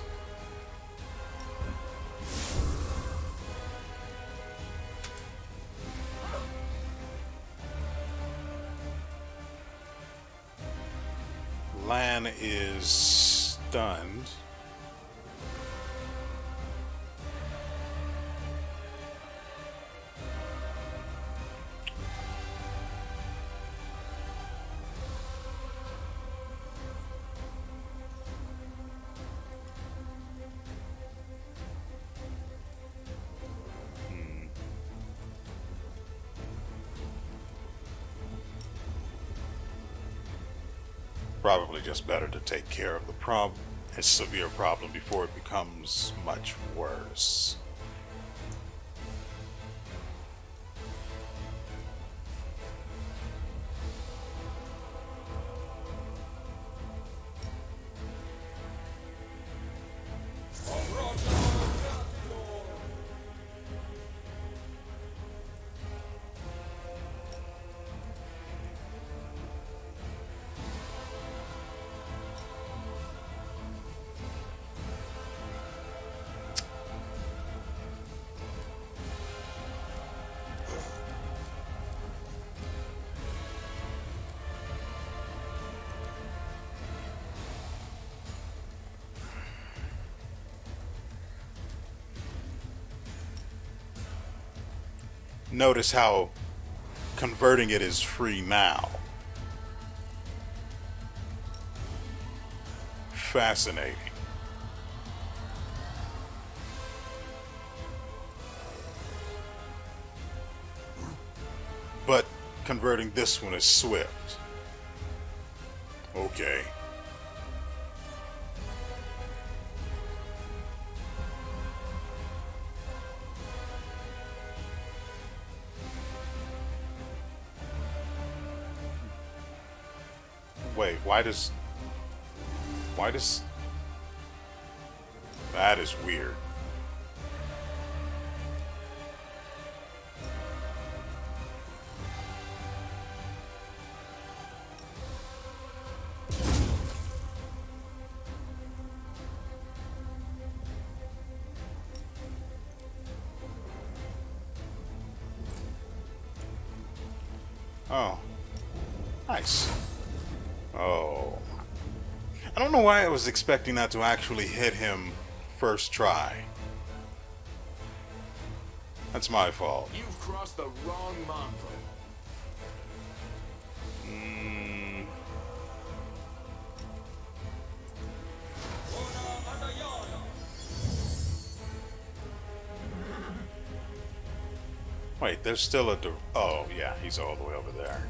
Lan is stunned. Probably just better to take care of the problem, a severe problem, before it becomes much worse. Notice how converting it is free now. Fascinating. But converting this one is swift. Okay. Wait, why does... Why does... That is weird. Oh. Nice. Oh. I don't know why I was expecting that to actually hit him first try. That's my fault. You've crossed the wrong mantle. Mm. Wait, there's still a... Oh, yeah, he's all the way over there.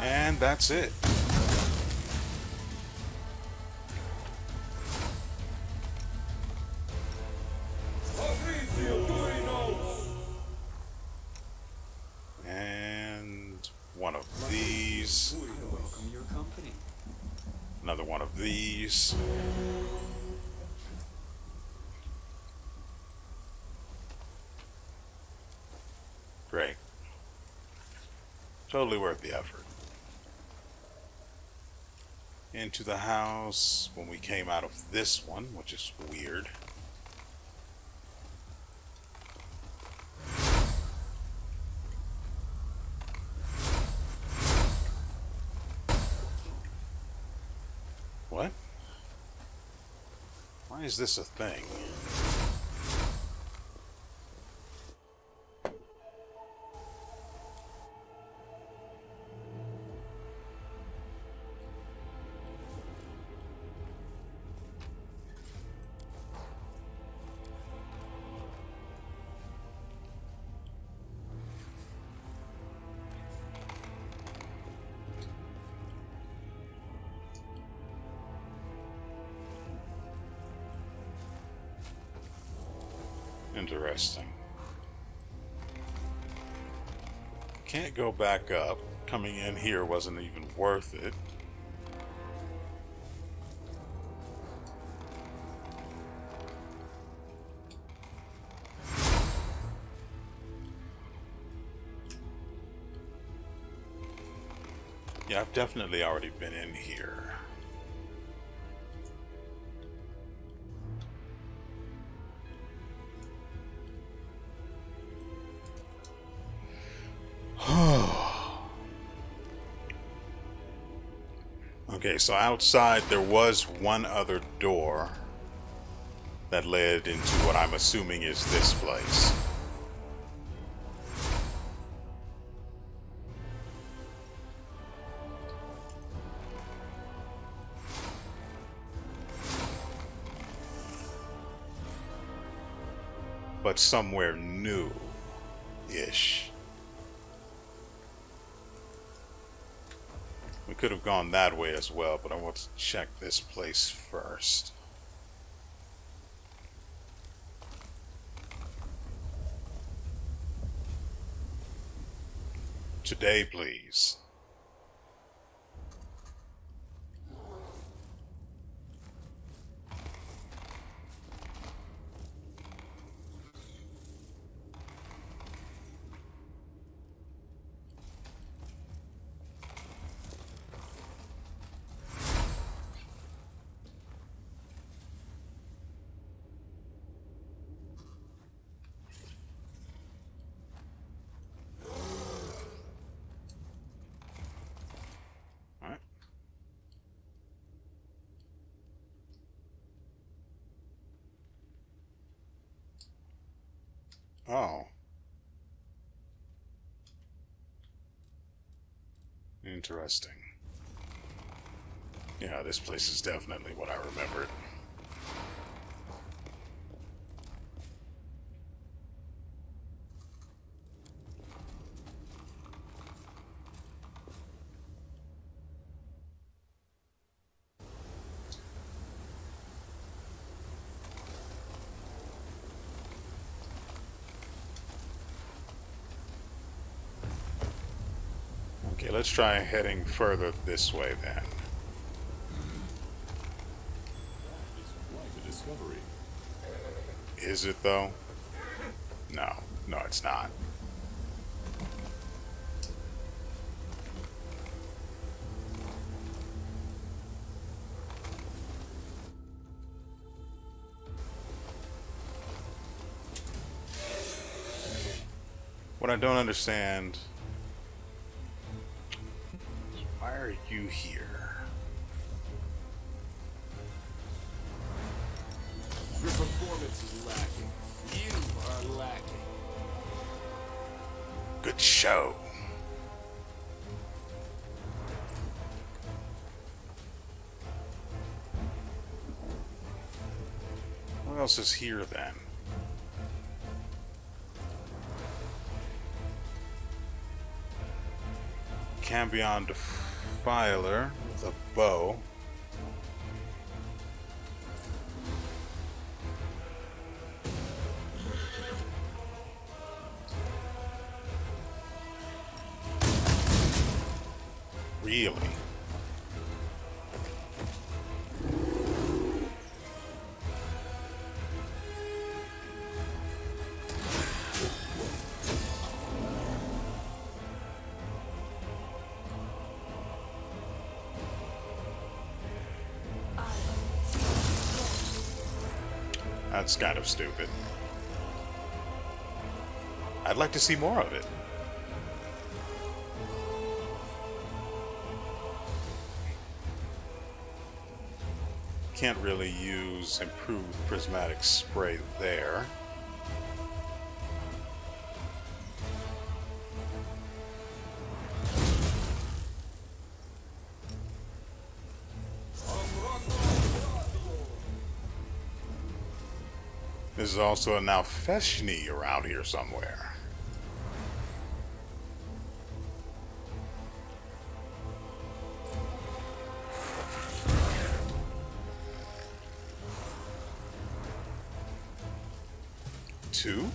And that's it. And one of these. Another one of these. Great. Totally worth the effort. Into the house when we came out of this one, which is weird. What? Why is this a thing? Interesting. Can't go back up. Coming in here wasn't even worth it. Yeah, I've definitely already been in here. Okay, so outside there was one other door that led into what I'm assuming is this place. But somewhere new-ish. We could have gone that way as well, but I want to check this place first. Today, please. Oh. Interesting. Yeah, this place is definitely what I remembered. Okay, let's try heading further this way then. Is it though? No, no, it's not. What I don't understand. Are you here? Your performance is lacking. You are lacking. Good show. What else is here then? Cambion def- Filer with a bow. really. That's kind of stupid. I'd like to see more of it. Can't really use improved prismatic spray there. There's also a Nalfeshnee around here somewhere. Two?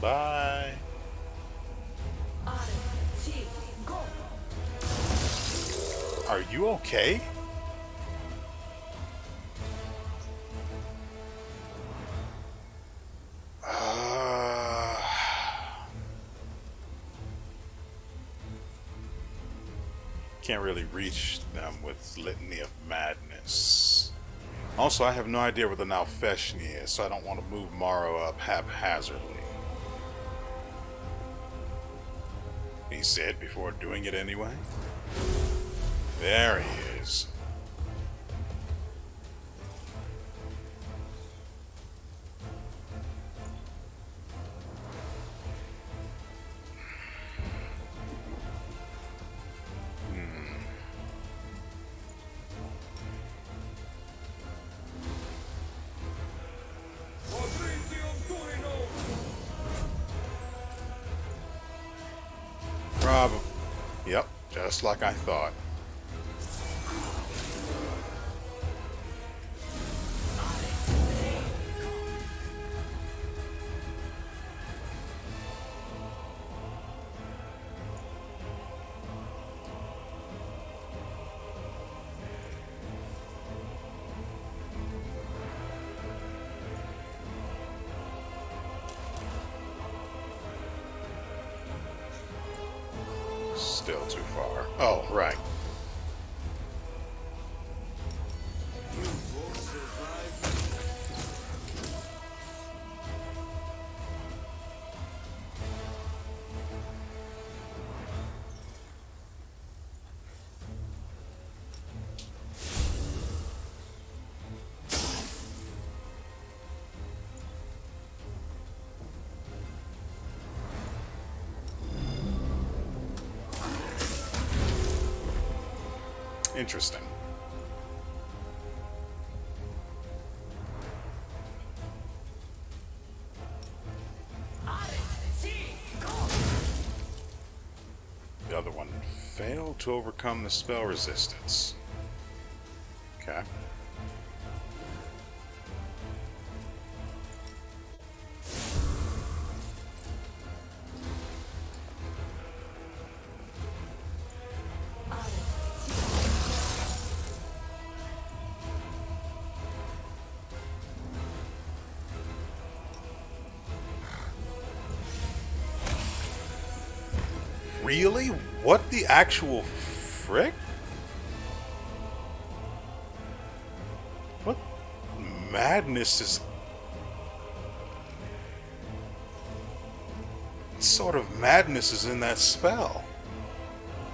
Bye. Are you okay? Uh... Can't really reach them with Litany of Madness. Also, I have no idea where the Nalfeshnee is, so I don't want to move Maro up haphazardly. He said before doing it anyway. There he is. Hmm. Probably. Yep, just like I thought. Still too far. Oh, right. Interesting. The other one failed to overcome the spell resistance. Okay. Really? What the actual frick? madness is what sort of madness is in that spell?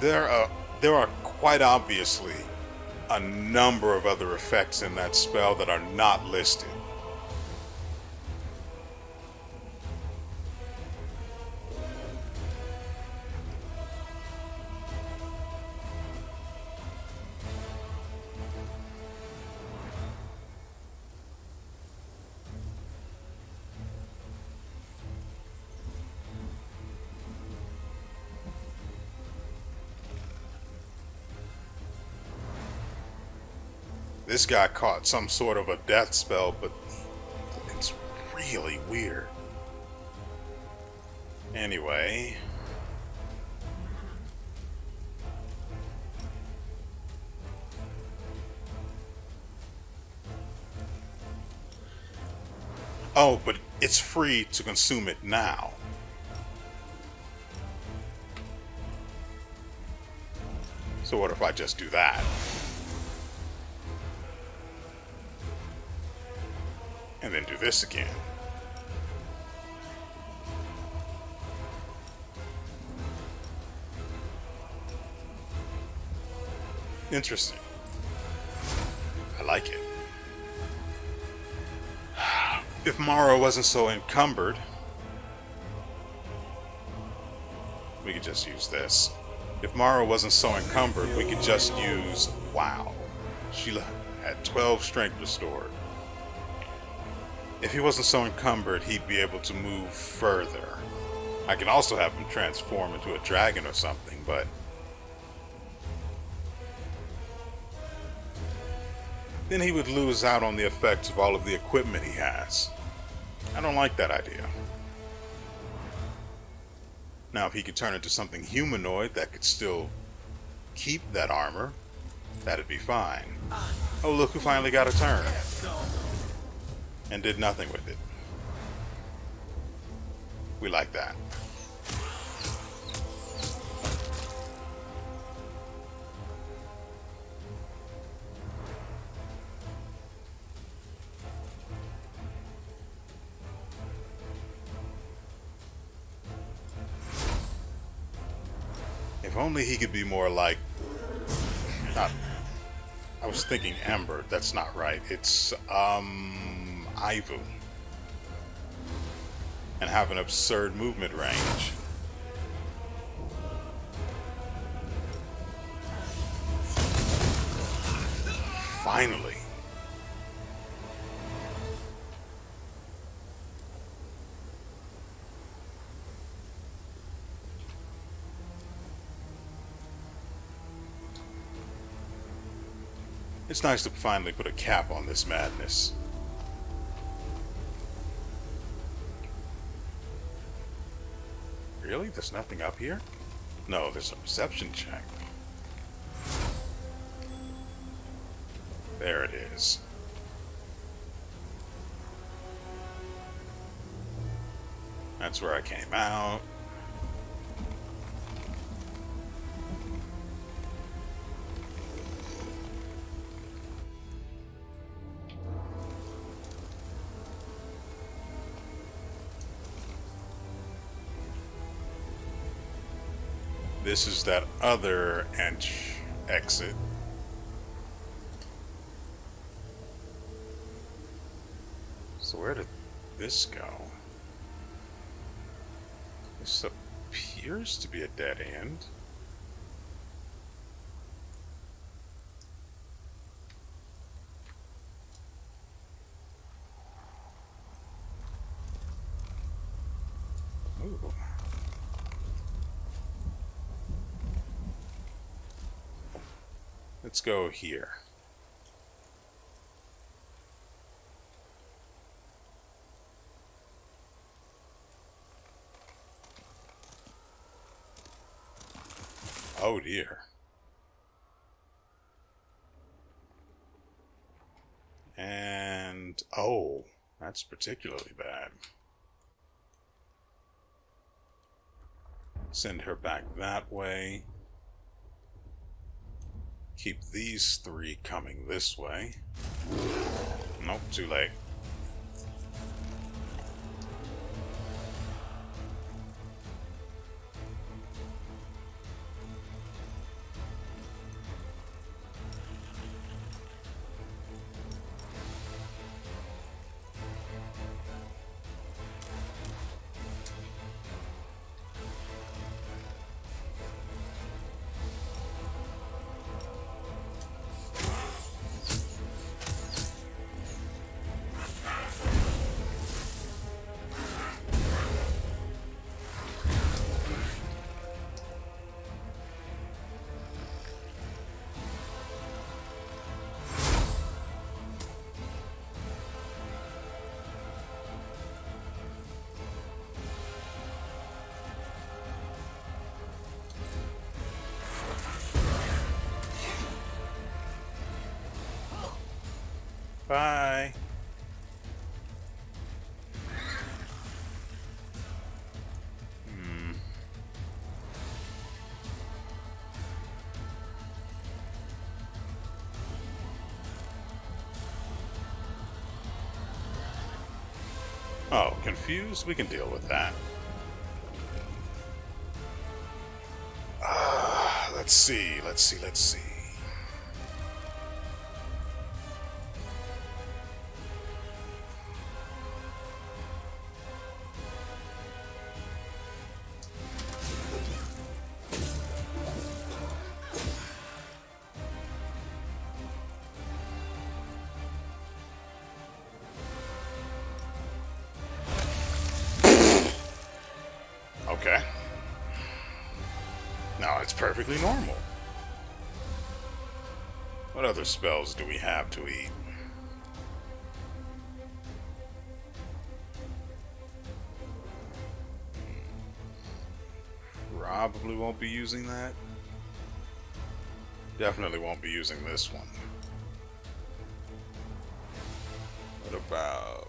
There are there are quite obviously a number of other effects in that spell that are not listed. This guy caught some sort of a death spell, but it's really weird. Anyway. Oh, but it's free to consume it now. So what if I just do that? And then do this again. Interesting. I like it. If Maro wasn't so encumbered, we could just use this. If Maro wasn't so encumbered, we could just use... Wow. Scylla had twelve strength restored. If he wasn't so encumbered, he'd be able to move further. I can also have him transform into a dragon or something, but... then he would lose out on the effects of all of the equipment he has. I don't like that idea. Now, if he could turn into something humanoid that could still keep that armor, that'd be fine. Oh, look who finally got a turn. And did nothing with it. We like that. If only he could be more like... Not, I was thinking Ember. That's not right. It's, um... Ivo, and have an absurd movement range. Finally. It's nice to finally put a cap on this madness. Really? There's nothing up here? No, there's a perception check. There it is. That's where I came out. This is that other entrance exit. So where did this go? This appears to be a dead end. Ooh. Let's go here. Oh dear. And oh, that's particularly bad. Send her back that way. Keep these three coming this way. Nope, too late. Bye. Hmm. Oh, confused? We can deal with that. Ah, let's see, let's see, let's see. Perfectly normal. What other spells do we have to eat? Probably won't be using that. Definitely won't be using this one. What about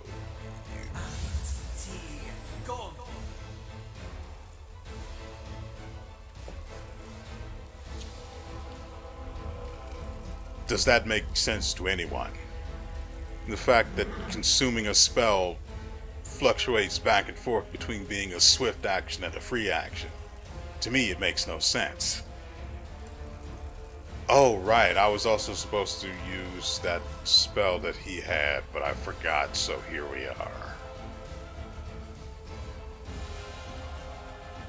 does that make sense to anyone? The fact that consuming a spell fluctuates back and forth between being a swift action and a free action. To me, it makes no sense. Oh, right, I was also supposed to use that spell that he had, but I forgot, so here we are.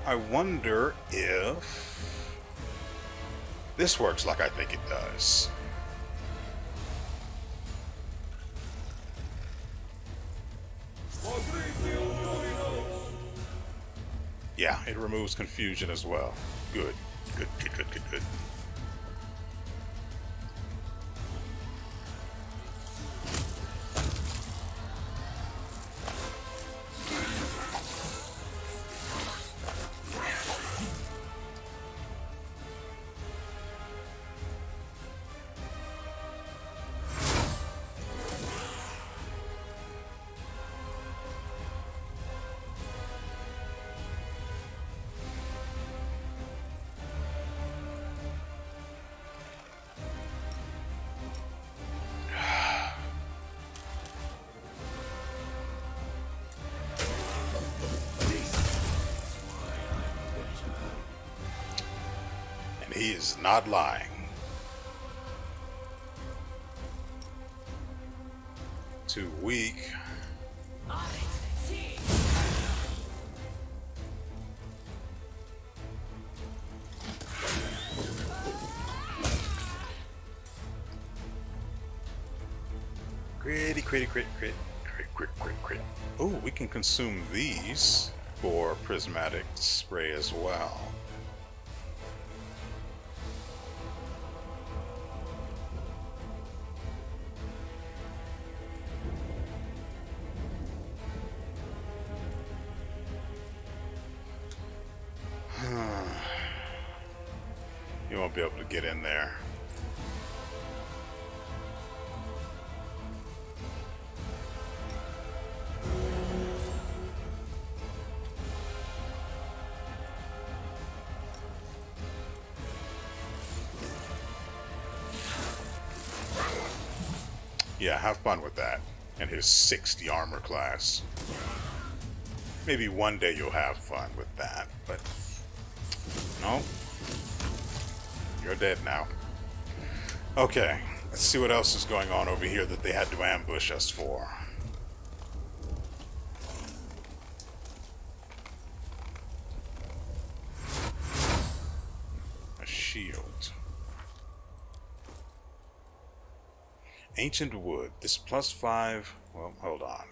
I wonder if this works like I think it does. Yeah, it removes confusion as well. Good. Good, good, good, good, good. He is not lying. Too weak. Critty, critty, crit, crit, crit, crit, crit, crit. Oh, we can consume these for prismatic spray as well. Be able to get in there. Yeah, have fun with that. and his sixty armor class. Maybe one day you'll have fun with that, but no. You're dead now. Okay, let's see what else is going on over here that they had to ambush us for. A shield. Ancient wood. This plus five... Well, hold on.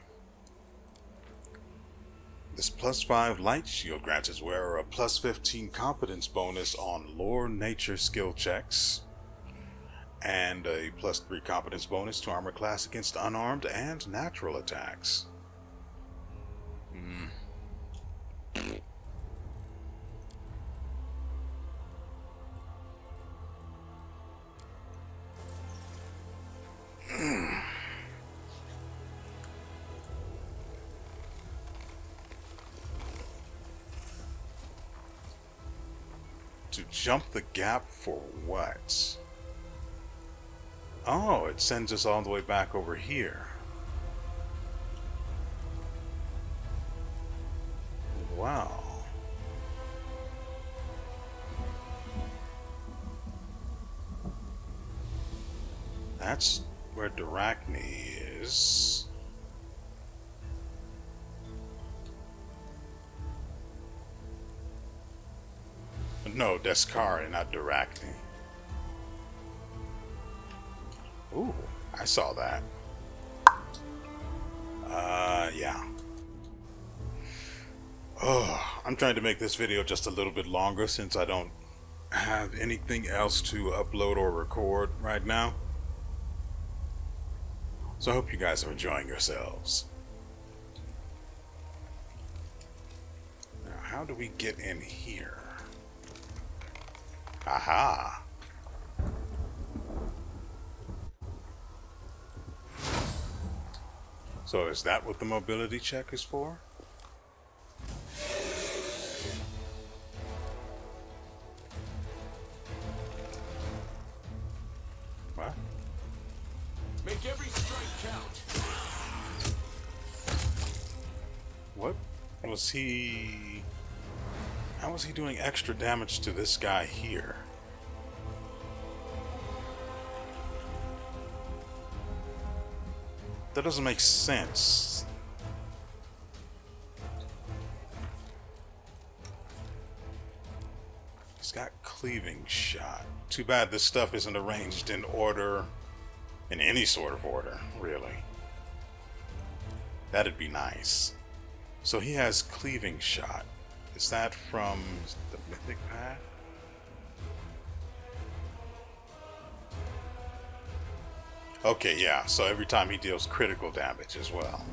This plus five light shield grants its wearer a plus fifteen competence bonus on lore nature skill checks, and a plus three competence bonus to armor class against unarmed and natural attacks. Mm. To jump the gap for what? Oh, it sends us all the way back over here. Wow. That's where Arachne is. No, Deskari, not Arachne. Ooh, I saw that. Uh, yeah. Oh, I'm trying to make this video just a little bit longer since I don't have anything else to upload or record right now. So I hope you guys are enjoying yourselves. Now, how do we get in here? Aha! So is that what the mobility check is for? What? Make every strike count. What was he... How was he doing extra damage to this guy here? That doesn't make sense. He's got cleaving shot. Too bad this stuff isn't arranged in order, in any sort of order, really. That'd be nice. So he has cleaving shot. Is that from the mythic pack? Okay, yeah, so every time he deals critical damage as well.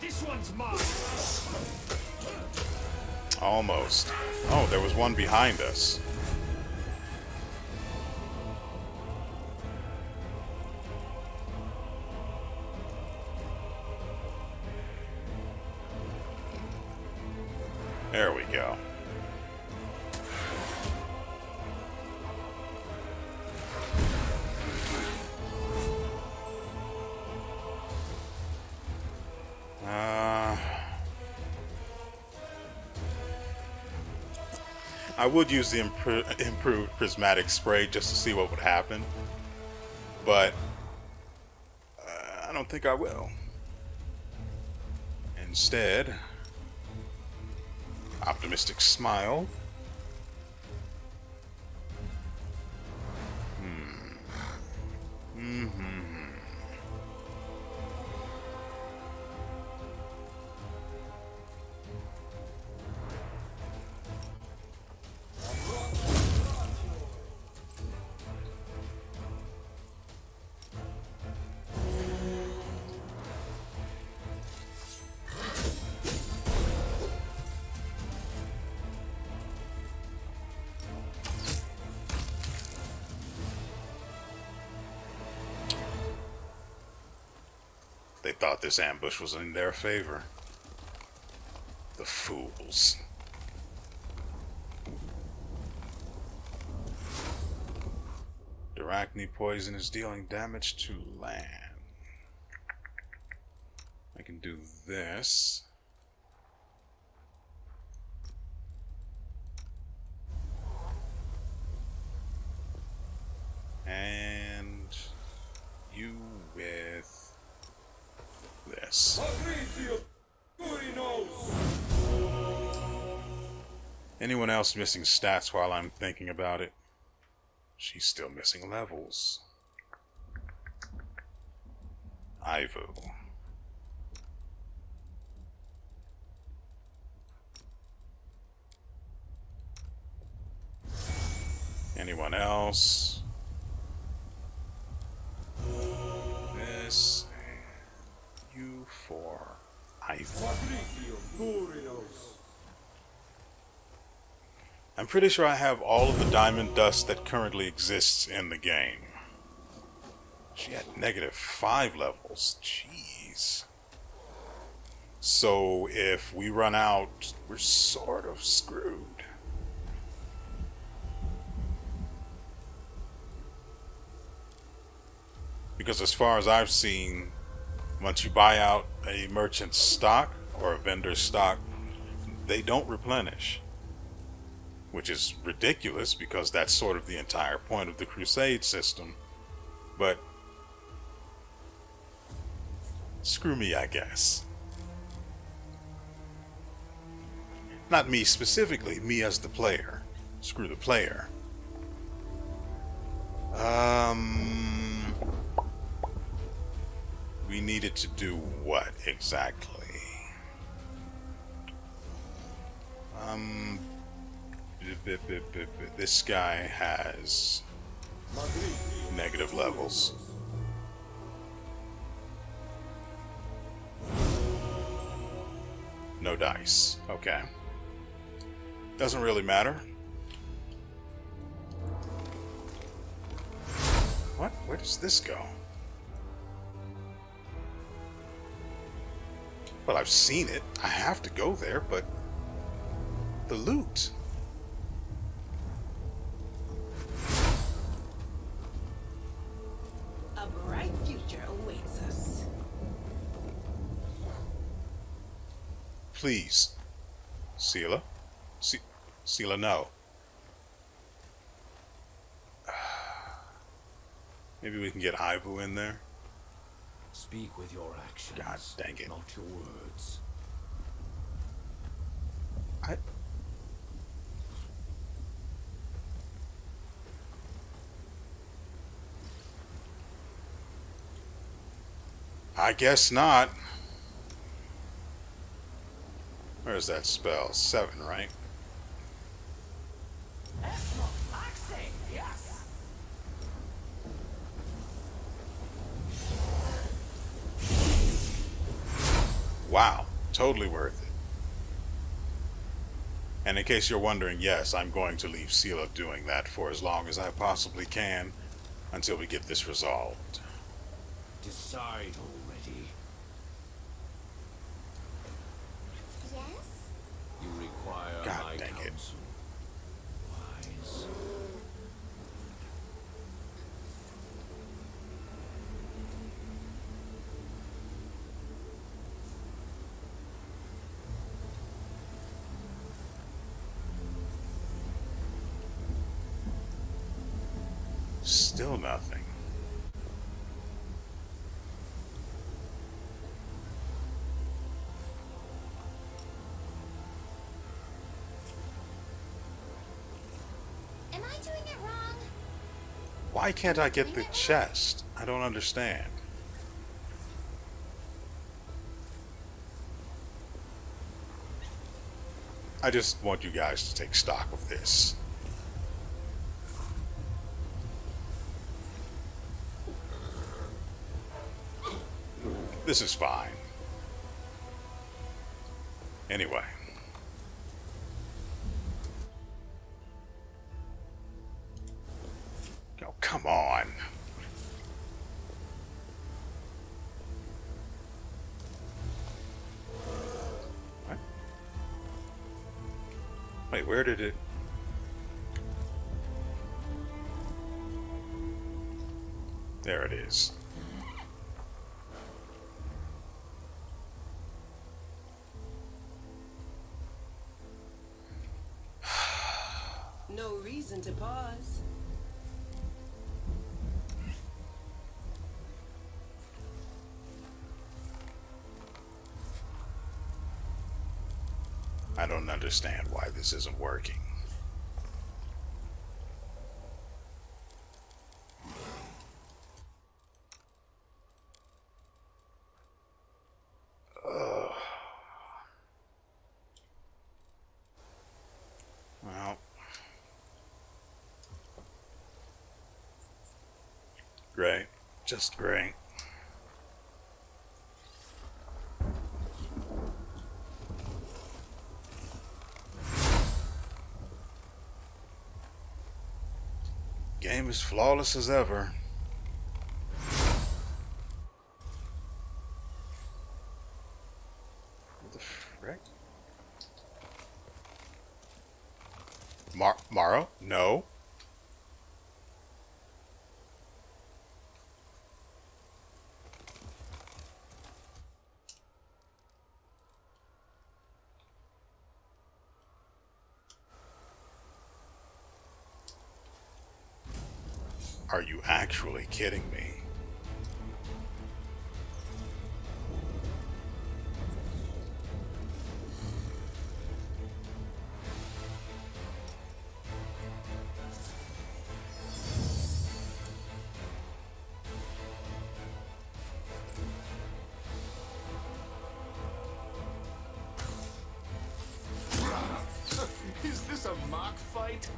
This one's mine. Almost. Oh, there was one behind us. There we go. Uh, I would use the impro- improved prismatic spray just to see what would happen, but uh, I don't think I will. Instead, optimistic smile. Hmm. Mm-hmm. They thought this ambush was in their favor. The fools. Arachne poison is dealing damage to land. I can do this. And you with this. Anyone else missing stats while I'm thinking about it? She's still missing levels. Ivo. Anyone else? This and you for Ivo. I'm pretty sure I have all of the diamond dust that currently exists in the game. She had negative five levels. Jeez. So if we run out, we're sort of screwed. Because as far as I've seen, once you buy out a merchant's stock or a vendor's stock, they don't replenish. Which is ridiculous because that's sort of the entire point of the crusade system. But screw me, I guess. Not me specifically, me as the player. Screw the player. Um, we needed to do what exactly? Um... This guy has negative levels. No dice. Okay. Doesn't really matter. What? Where does this go? Well, I've seen it. I have to go there, but the loot. Please. Scylla? C Scylla, no. Maybe we can get Aivu in there. Speak with your actions. God dang it. Not your words. I... I guess not. Where's that spell? Seven, right? Wow, totally worth it. And in case you're wondering, yes, I'm going to leave Scylla doing that for as long as I possibly can until we get this resolved. Decide already. God dang it. Wise. Still nothing. Why can't I get the chest? I don't understand. I just want you guys to take stock of this. This is fine. Anyway. Come on. What? Wait, where did it? There it is. reason to pause. I don't understand why this isn't working. Just great. Game is flawless as ever. What the frick? Mar Maro? No. Are you actually kidding me? Is this a mock fight?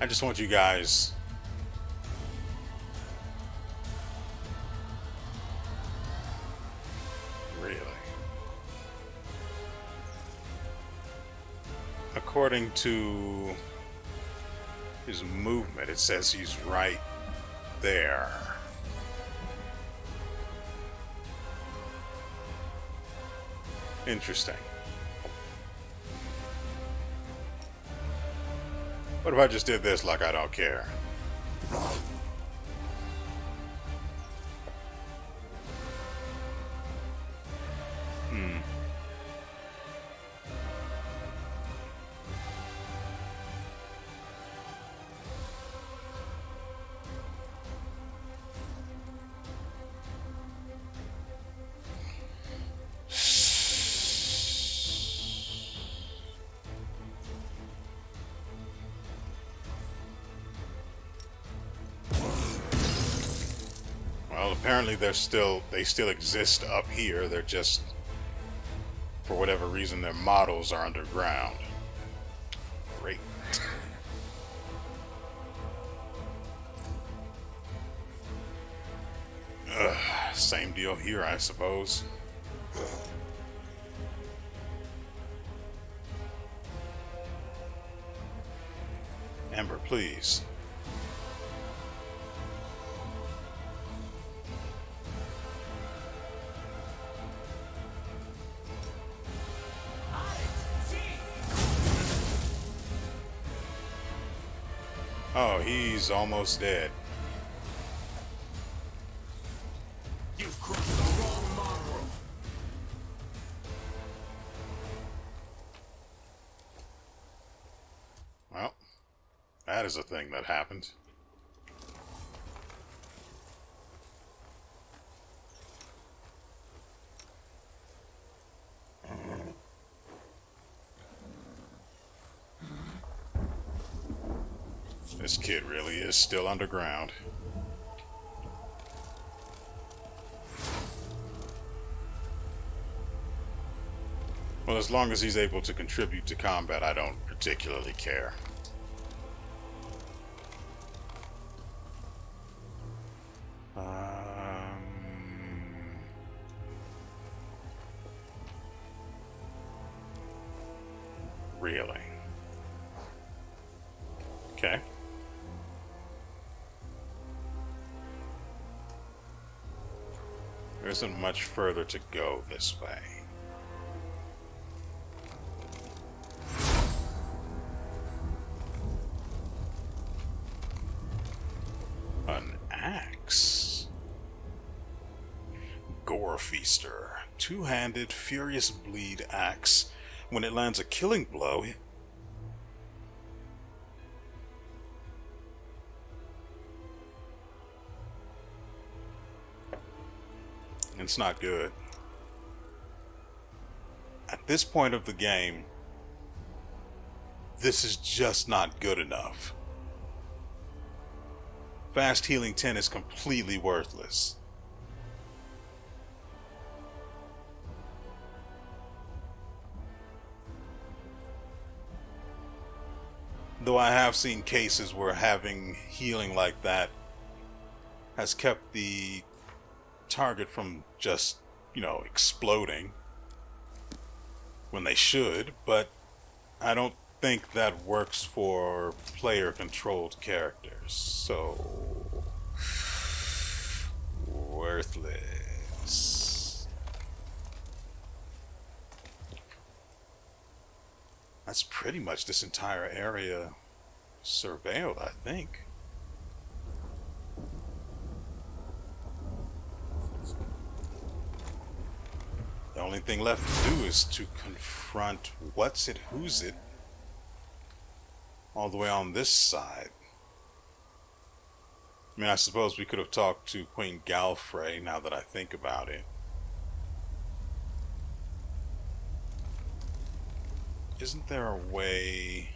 I just want you guys really. According to his movement, it says he's right there. Interesting. What if I just did this like I don't care? Hmm. Apparently they're still, they still exist up here, they're just, for whatever reason, their models are underground. Great. Ugh, same deal here, I suppose. Ember, please. Oh, he's almost dead. You've crossed the wrong Maro. Well, that is a thing that happened. This kid really is still underground. Well, as long as he's able to contribute to combat, I don't particularly care. Um, really. Okay. There isn't much further to go this way. An axe. Gorefeaster. Two-handed, furious bleed axe. When it lands a killing blow... It's not good. At this point of the game, this is just not good enough. Fast healing ten is completely worthless. Though I have seen cases where having healing like that has kept the target from just, you know, exploding when they should, but I don't think that works for player-controlled characters, so... worthless. That's pretty much this entire area surveilled, I think. The only thing left to do is to confront what's it, who's it, all the way on this side. I mean, I suppose we could have talked to Queen Galfrey now that I think about it. Isn't there a way...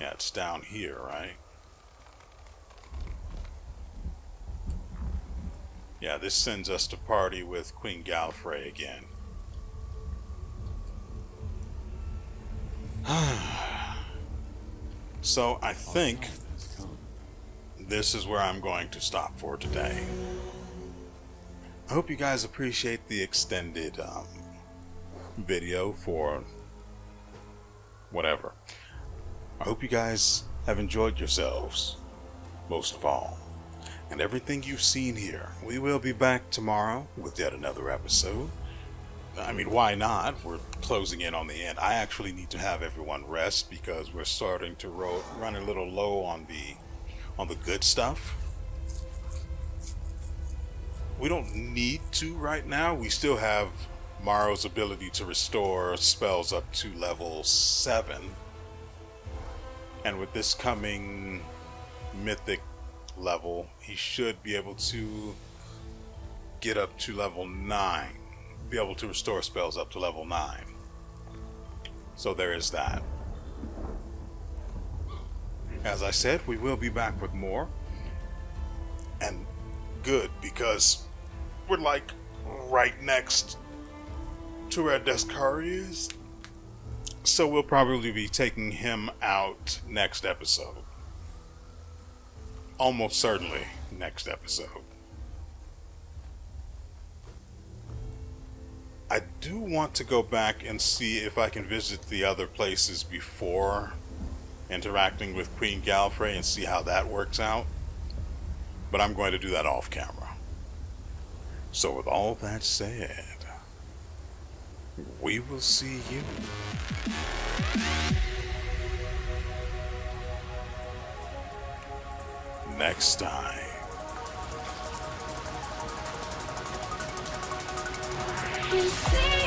Yeah, it's down here, right? Yeah, this sends us to party with Queen Galfrey again. So, I think... this is where I'm going to stop for today. I hope you guys appreciate the extended um, video for whatever. I hope you guys have enjoyed yourselves, most of all, and everything you've seen here. We will be back tomorrow with yet another episode. I mean, why not? We're closing in on the end. I actually need to have everyone rest because we're starting to ro- run a little low on the on the good stuff. We don't need to right now. We still have Maro's ability to restore spells up to level seven, and with this coming mythic level he should be able to get up to level nine, be able to restore spells up to level nine, so there is that. As I said, we will be back with more, and good, because we're like right next to where Deskari is, so we'll probably be taking him out next episode. Almost certainly next episode. I do want to go back and see if I can visit the other places before interacting with Queen Galfrey and see how that works out, but I'm going to do that off camera. So with all that said, we will see you next time. We see